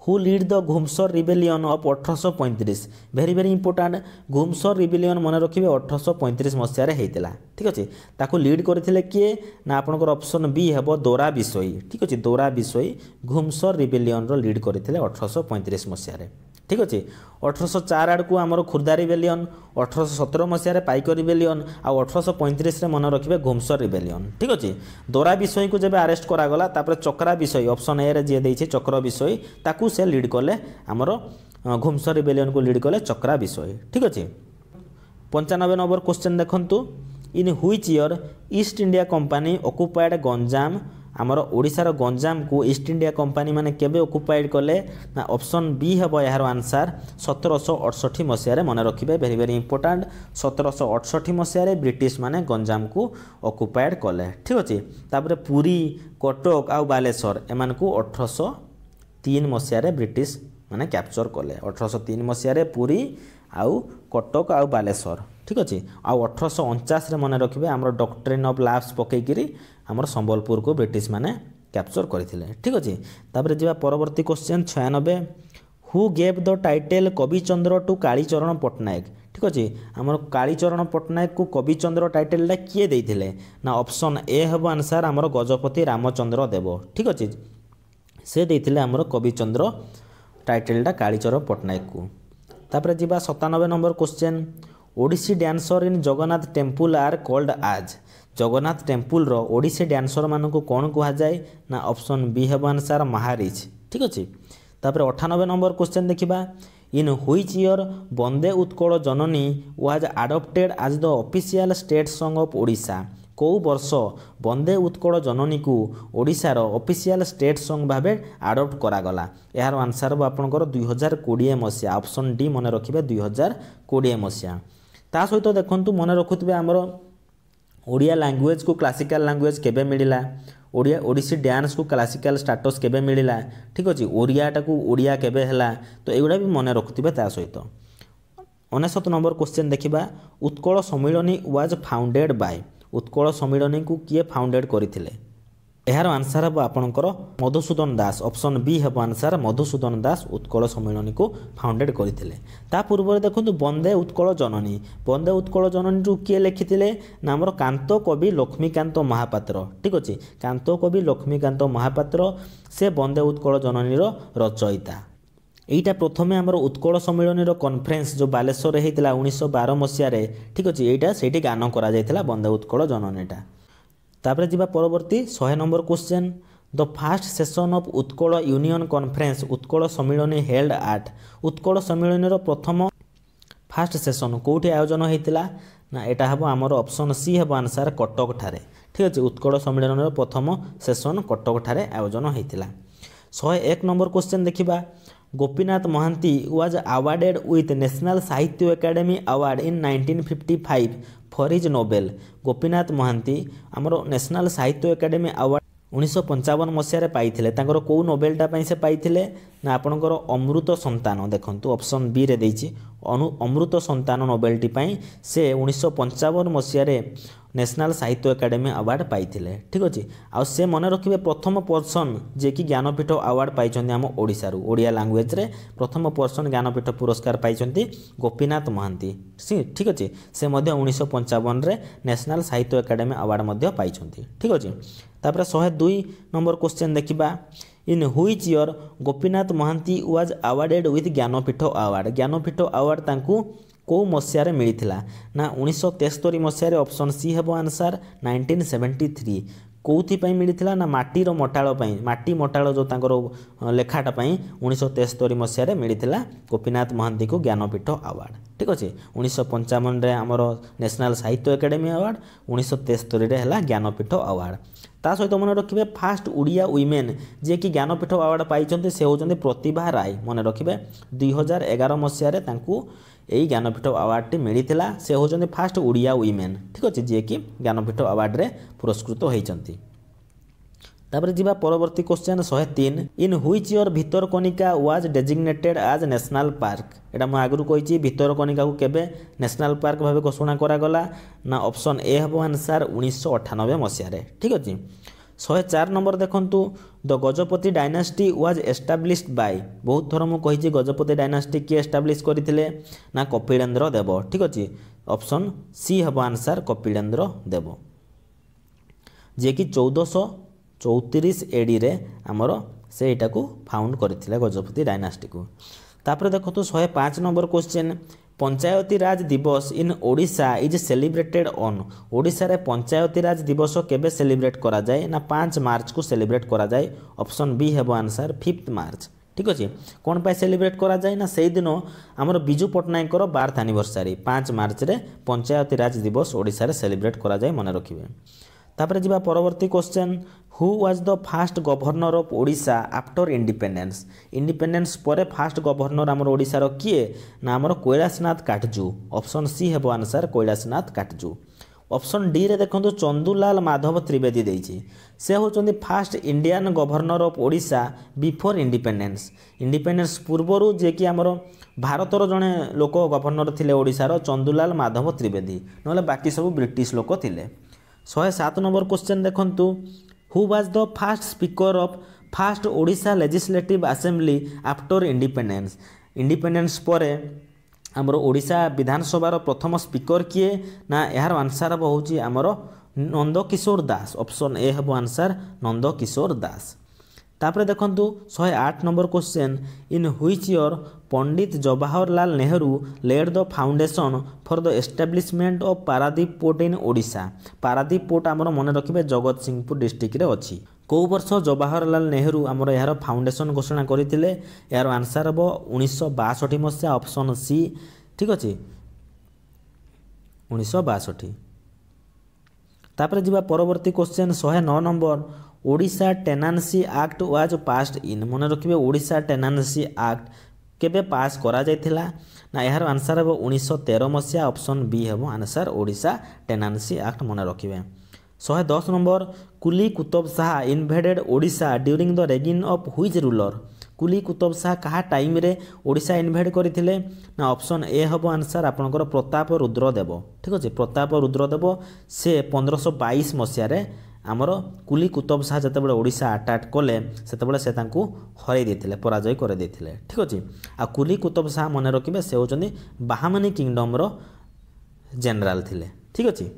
who lead the Ghumsar rebellion of अठारह सौ पैंतीस very very important Ghumsar rebellion मन रखिए अठारह सौ पैंतीस मसीह होता ठीक अच्छे ताको लीड करते किए ना आपणकर ऑप्शन बी हे दौरा बिसोई ठीक अच्छे दौरा बिसोई घुमसर रिबेलियन लीड करते अठारह सौ पैंतीस मसीह ठीक अच्छे। अठारह सौ चार आड़ को आमर खुर्दा रिबेलियन अठारह सौ सत्रह मसीह पाइक रिबेलियन आउ अठारह सौ पैंतीस मन रखिए घुमसर रिबेलियन ठीक अच्छे। दौरा विषय को जब आरेस्ट करागला तापर चक्रा विषय ऑप्शन ए रे जे देइछे चक्र विषय ताकू से लीड कले आमर घुमसर रिबेलियन को लीड कले चक्रा विषय ठीक अच्छे। पंचानबे नंबर क्वेश्चन देखंतु in which year East India company occupied Ganjam आमर ओडिशार गंजाम को ईस्ट इंडिया कंपनी माने केबे ऑक्युपाइड कले ना ऑप्शन बी हेबो यार आंसर सत्रह सौ अड़सठ मसीह मन रखिए वेरी वेरी इंपोर्टेंट सत्रह सौ अड़सठ मसीह ब्रिटिश माने गंजाम को ऑक्युपाइड कले ठीक अच्छे। तापर पुरी कटक आउ बालेश्वर एमान को अठारह सौ तीन मसीह ब्रिटिश माने कैप्चर कले अठारह सौ तीन मसीह पुरी आउ कटक आउ बालेश्वर ठीक अच्छे। आउ अठारह सौ उनचास मन रखिए आमर डॉक्ट्रिन ऑफ लैप्स पकईकरी आमर संबलपुर को ब्रिटिश माने कैप्चर करते ठीक अच्छे। तापर जा परवर्ती क्वेश्चन छियानबे who gave the title Kavichandra to Kalicharan Patnaik ठीक अच्छे आमर कालीचरण पट्टनायक को कविचंद्र टाइटलटा किए देते ना ऑप्शन ए हेब आंसर आमर गजपति रामचंद्र देव ठीक अच्छे से देते आमर कविचंद्र टाइटलटा कालीचरण पट्टनायक को। तापर जा सतानबे number question Odissi dancer in Jagannath temple are called as Jagannath temple रो ओडिसी डांसर मान को कौन कहा जाए ना ऑप्शन बी हेब आंसर महारिज ठीक अच्छे। तापर अठानबे नंबर क्वेश्चन देखा in which year Vande Utkal Janani was adopted as the official state song of Odisha कौ वर्ष वंदे उत्कल जननी को ओडिशार ऑफिशियल स्टेट सॉन्ग भाव आडप्ट करागला यार आंसर हो आपणकर दो हज़ार बीस मसीहा ऑप्शन डी मन रखिए दो हज़ार बीस मसीहा। ता सहित तो देखु मन रखुवे आमर ओडिया लैंग्वेज को क्लासिकल लैंग्वेज केबे मिलला ओडिया ओडिसी डांस को क्लासिकल स्टेटस केबे मिलला ठीक अच्छे ओडियाटा को ओडिया केबे हला तो एगुड़ा भी मन रखुवे। ता सहित तो। उनसठ नंबर क्वेश्चन देखा Utkal Sammilani was founded by Utkal Sammilani को किए फाउंडेड करते यार आंसर हम आपणकर मधुसूदन दास ऑप्शन बी हेब आंसर मधुसूदन दास उत्कल सम्मिलनी को फाउंडेड करते। ता पूर्व देखु वंदे उत्कल जननी वंदे उत्कल जननी जो किए लिखिते ना आमर कांत कवि लक्ष्मीकांत महापात्र ठीक अच्छे कांत कवि लक्ष्मीकांत महापात्र से वंदे उत्कल जननीर रचयिता यहीटा प्रथम आमर उत्कल सम्मिलनीर कन्फरेन्स जो बालेश्वर होता उन्नीस बार मसीह ठीक अच्छे यहीटा से गान कर वंदे उत्कल जननीटा। तापर जा परवर्ती सौ number question the first session of Utkal union conference Utkal Sammilani held at Utkal सम्मिलनीर प्रथम फास्ट सेसन कौटी आयोजन होता ना यहाँ हम आमर ऑप्शन सी हेब आंसर कटक ठारे ठीक अच्छे उत्कल सम्मिलनीर प्रथम सेसन कटक ठारे आयोजन होता। एक सौ एक नंबर क्वेश्चन देखा Gopinath Mohanty was awarded with national Sahitya academy award in nineteen fifty five for his novel Gopinath Mohanty आमर नेशनल साहित्य एकाडेमी अवार्ड उन्नीस पंचावन मसीह पाई कौ नोबेलटा से पाई ना आपणकर अमृत संतान देखंतु ऑप्शन बी रे देछि अमृत संतान नोबेलटी से उन्नीस पंचावन मसीह नेशनल साहित्य एकाडेमी अवार्ड पाई ठीक अच्छे। आउ से मन रखिए प्रथम पर्सन जे कि ज्ञानपीठ अवार्ड पाई आम ओडिशा रू ओडिया लैंग्वेज रे प्रथम पर्सन ज्ञानपीठ पुरस्कार पाई गोपीनाथ महांती ठीक अच्छे से उन्नीस पंचावन नेशनल साहित्य एकाडेमी अवार्ड पाई ठीक अच्छे। तापर शहे दुई नंबर क्वेश्चन देखा in which year Gopinath Mohanty was awarded with Jnanpith award. Jnanpith award तांकू को मसीह मिलता ना उन्नीस तेस्तरी मसीह ऑप्शन सी हे आंसर नाइंटीन सेवेंटी थ्री। कौपाई मिलता ना मटीर मटाड़ी मटी मटाड़ जो तर लेखाटापी उन्नीस तेस्तरी मसीह मिलता गोपीनाथ महांती को ज्ञानपीठ आवार्ड। ठीक अच्छे उन्नीस पंचावन आमर नेशनल साहित्य एकाडेमी आवार्ड उन्नीस तेस्तरी है ज्ञानपीठ आवार्ड। ता सहित मन रखिए फास्ट उड़िया वीमेन जी कि ज्ञानपीठ आवार्ड पाई से होती प्रतिभा राय मन रखिए दुई हजार एगार मसीह यही ज्ञानपीठ आवार्डटी मिलता से होती फास्ट उड़िया वीमेन। ठीक अच्छे जी कि ज्ञानपीठ आवार्ड पुरस्कृत होती। तापर जी परवर्ती क्वेश्चन शहे तीन in which year Bhitarkanika was designated as national park. एटा मु आगुरी कही भितरकनिका को केबे नेशनल पार्क भाव घोषणा करागला ना ऑप्शन ए हे आंसर उन्नीस अठानबे मसीह। ठीक अच्छे शहे चार नंबर देखूँ the Gajapati dynasty was established by. बहुत थर मुझे गजपति डायनास्टी किए एस्टाब्लीश करते ना कपिलेन्द्र देव। ठीक अच्छे ऑप्शन सी हे आंसर कपिलेन्द्र देव जी कि चौदह चौतीस एडी रे आमर से यटा को फाउंड करथिले गजपति डायनास्टी को। तापर देखो शहे पाँच number question Panchayati Raj Divas in Odisha is celebrated on. Odisha रे पंचायती राज दिवस केबे सेलिब्रेट करा जाए ना पाँच मार्च को सेलिब्रेट करा जाए ऑप्शन बी हेबो आंसर फिफ्थ मार्च। ठीक अच्छे कौन पाई सेलिब्रेट करा जाए ना से दिन आमर बिजू पट्टनायक बार्थ एनिवर्सरी पाँच मार्च रे पंचायती राज दिवस ओडिशा रे सेलिब्रेट करा जाए मन रखिबे। तापर जी परवर्ती question who was the first governor of Odisha after independence. Independence पर फास्ट गवर्नर आमर ओडिशार किए ना आमर कैलाशनाथ काटजू ऑप्शन सी हेबो answer Kailashnath Katju. Option D रे देखंतु चंदूलाल माधव त्रिवेदी देछि से होचंदी first Indian governor of Odisha before independence. Independence पूर्वरु जे कि आमर भारतर जड़े लोक गवर्नर थिले ओडिशार चंदूलाल माधव त्रिवेदी नले बाकी सब ब्रिटिश लोक थिले। शहे सात नंबर क्वेश्चन देखंतु who was the first speaker of first Odisha legislative assembly after independence. Independence पर आमर ओडिशा विधानसभा प्रथम स्पीकर किए ना यार आंसर होउची आमर नंदकिशोर दास ऑप्शन ए हेबो आंसर नंदकिशोर दास। तापर देखंतु शहे आठ number question in which year Pandit Jawaharlal Nehru laid the foundation for the establishment of Paradip port in Odisha. Paradip port आमर मन रखिए जगत सिंहपुर डिस्ट्रिक्ट रे अच्छी। कौ वर्ष जवाहरलाल नेहरू आमर यार फाउंडेशन घोषणा करते यार आंसर हे उन्नीस बासठ मसीहा ऑप्शन सी। ठीक अच्छे उन्नीस बासठ। तापर जी परवर्ती क्वेश्चन शहे नौ number Odisha tenancy act was passed in. मन रखिए ओडिशा टेनान्सी आक्ट केबे पास करा जायथिला ना यार आंसर हे उन्नीस तेरह मसीहा ऑप्शन बी हे आंसर ओडिशा टेनान्सी आक्ट मन रखिए। शहे दस number Quli Qutb Shah invaded Odisha during the reign of which ruler. Quli Qutb Shah कहा टाइम रे ओडिशा इनवेड करथिले ना ऑप्शन ए हे आंसर आपनकर प्रताप रुद्रदेव। ठीक अच्छे प्रताप रुद्रदेव से पंद्रह सौ बाईस मसीह आमर कुली कुतुब शाह जतेबेले ओडिशा अटैक कले सेतेबेले से तांकू हराई देथिले पराजय कर देथिले। ठीक अच्छे आ कुली कुतुब शाह मन रखिए से होचंदी बाहमनी किंगडम रो जनरल थिले। ठीक अच्छे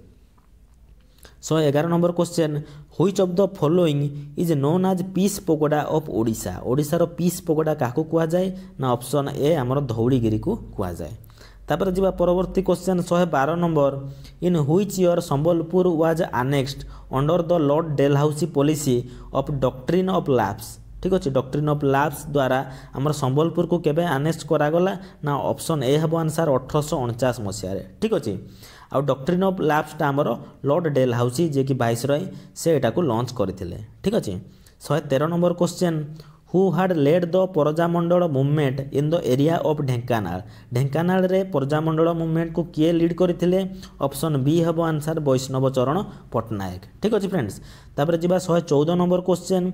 शहे एगार number question which of the following is known as peace pagoda of Odisha. ओडिशार पीस पगोडा काकू कुआ जाए ना ऑप्शन ए आमर धौलीगिरी को कुआ जाए। तापर जी परवर्ती क्वेश्चन शहे बार number in which year Sambalpur was annexed under the lord Dalhousie policy of doctrine of lapse. ठीक अच्छे डॉक्ट्रिन ऑफ लैप्स द्वारा आमर संबलपुर को केबे आनेक्स करागला ना ऑप्शन ए हे आंसर अठरश उनचास मसीह। ठीक अच्छे आउ डॉक्ट्रिन ऑफ लैप्सटा आमर लॉर्ड डेलहाउसी जे कि वाइसरॉय से एटा को लॉन्च करथिले। ठीक अच्छे शहे तेरह number question who had led the Prajamandal movement in the area of Dhenkanal. Dhenkanal रे परजामंडल मुवमेंट को किए लीड करथिले ऑप्शन बी हेबो आंसर वैष्णव चरण पट्टनायक। ठीक अच्छे फ्रेंड्स तापर जिबा एक सौ चौदह number question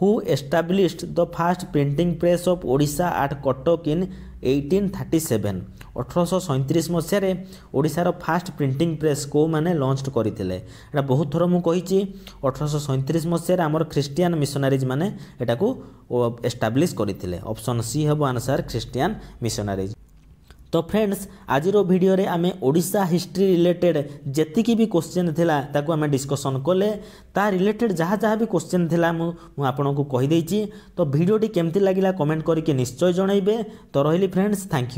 who established the first printing press of Odisha at Cuttack in eighteen thirty seven. अठरश सैंतीस मसीह ओडिशार फास्ट प्रिंटिंग प्रेस को माने लॉन्च करते बहुत थर मुझे अठरश सैंतीस मसीह आमर ख्रिस्टियन मिशनरीज माने एटाकू एस्टाब्लिश करते ऑप्शन सी हेबो आंसर ख्रिस्टियन मिशनरीज। तो फ्रेंड्स आज भिडियो रे आमे ओडिशा हिस्ट्री रिलेटेड जेतिकी भी क्वेश्चन थिला ताको आमे डिस्कशन कोले ता रिलेटेड जहाँ जहाँ भी क्वेश्चन थिला मु मु आपनकु कहि देइची। तो भिडियोटी केमथि लागिला कमेंट करके निश्चय जणाइबे। तो रहिली फ्रेंड्स, थैंक यू।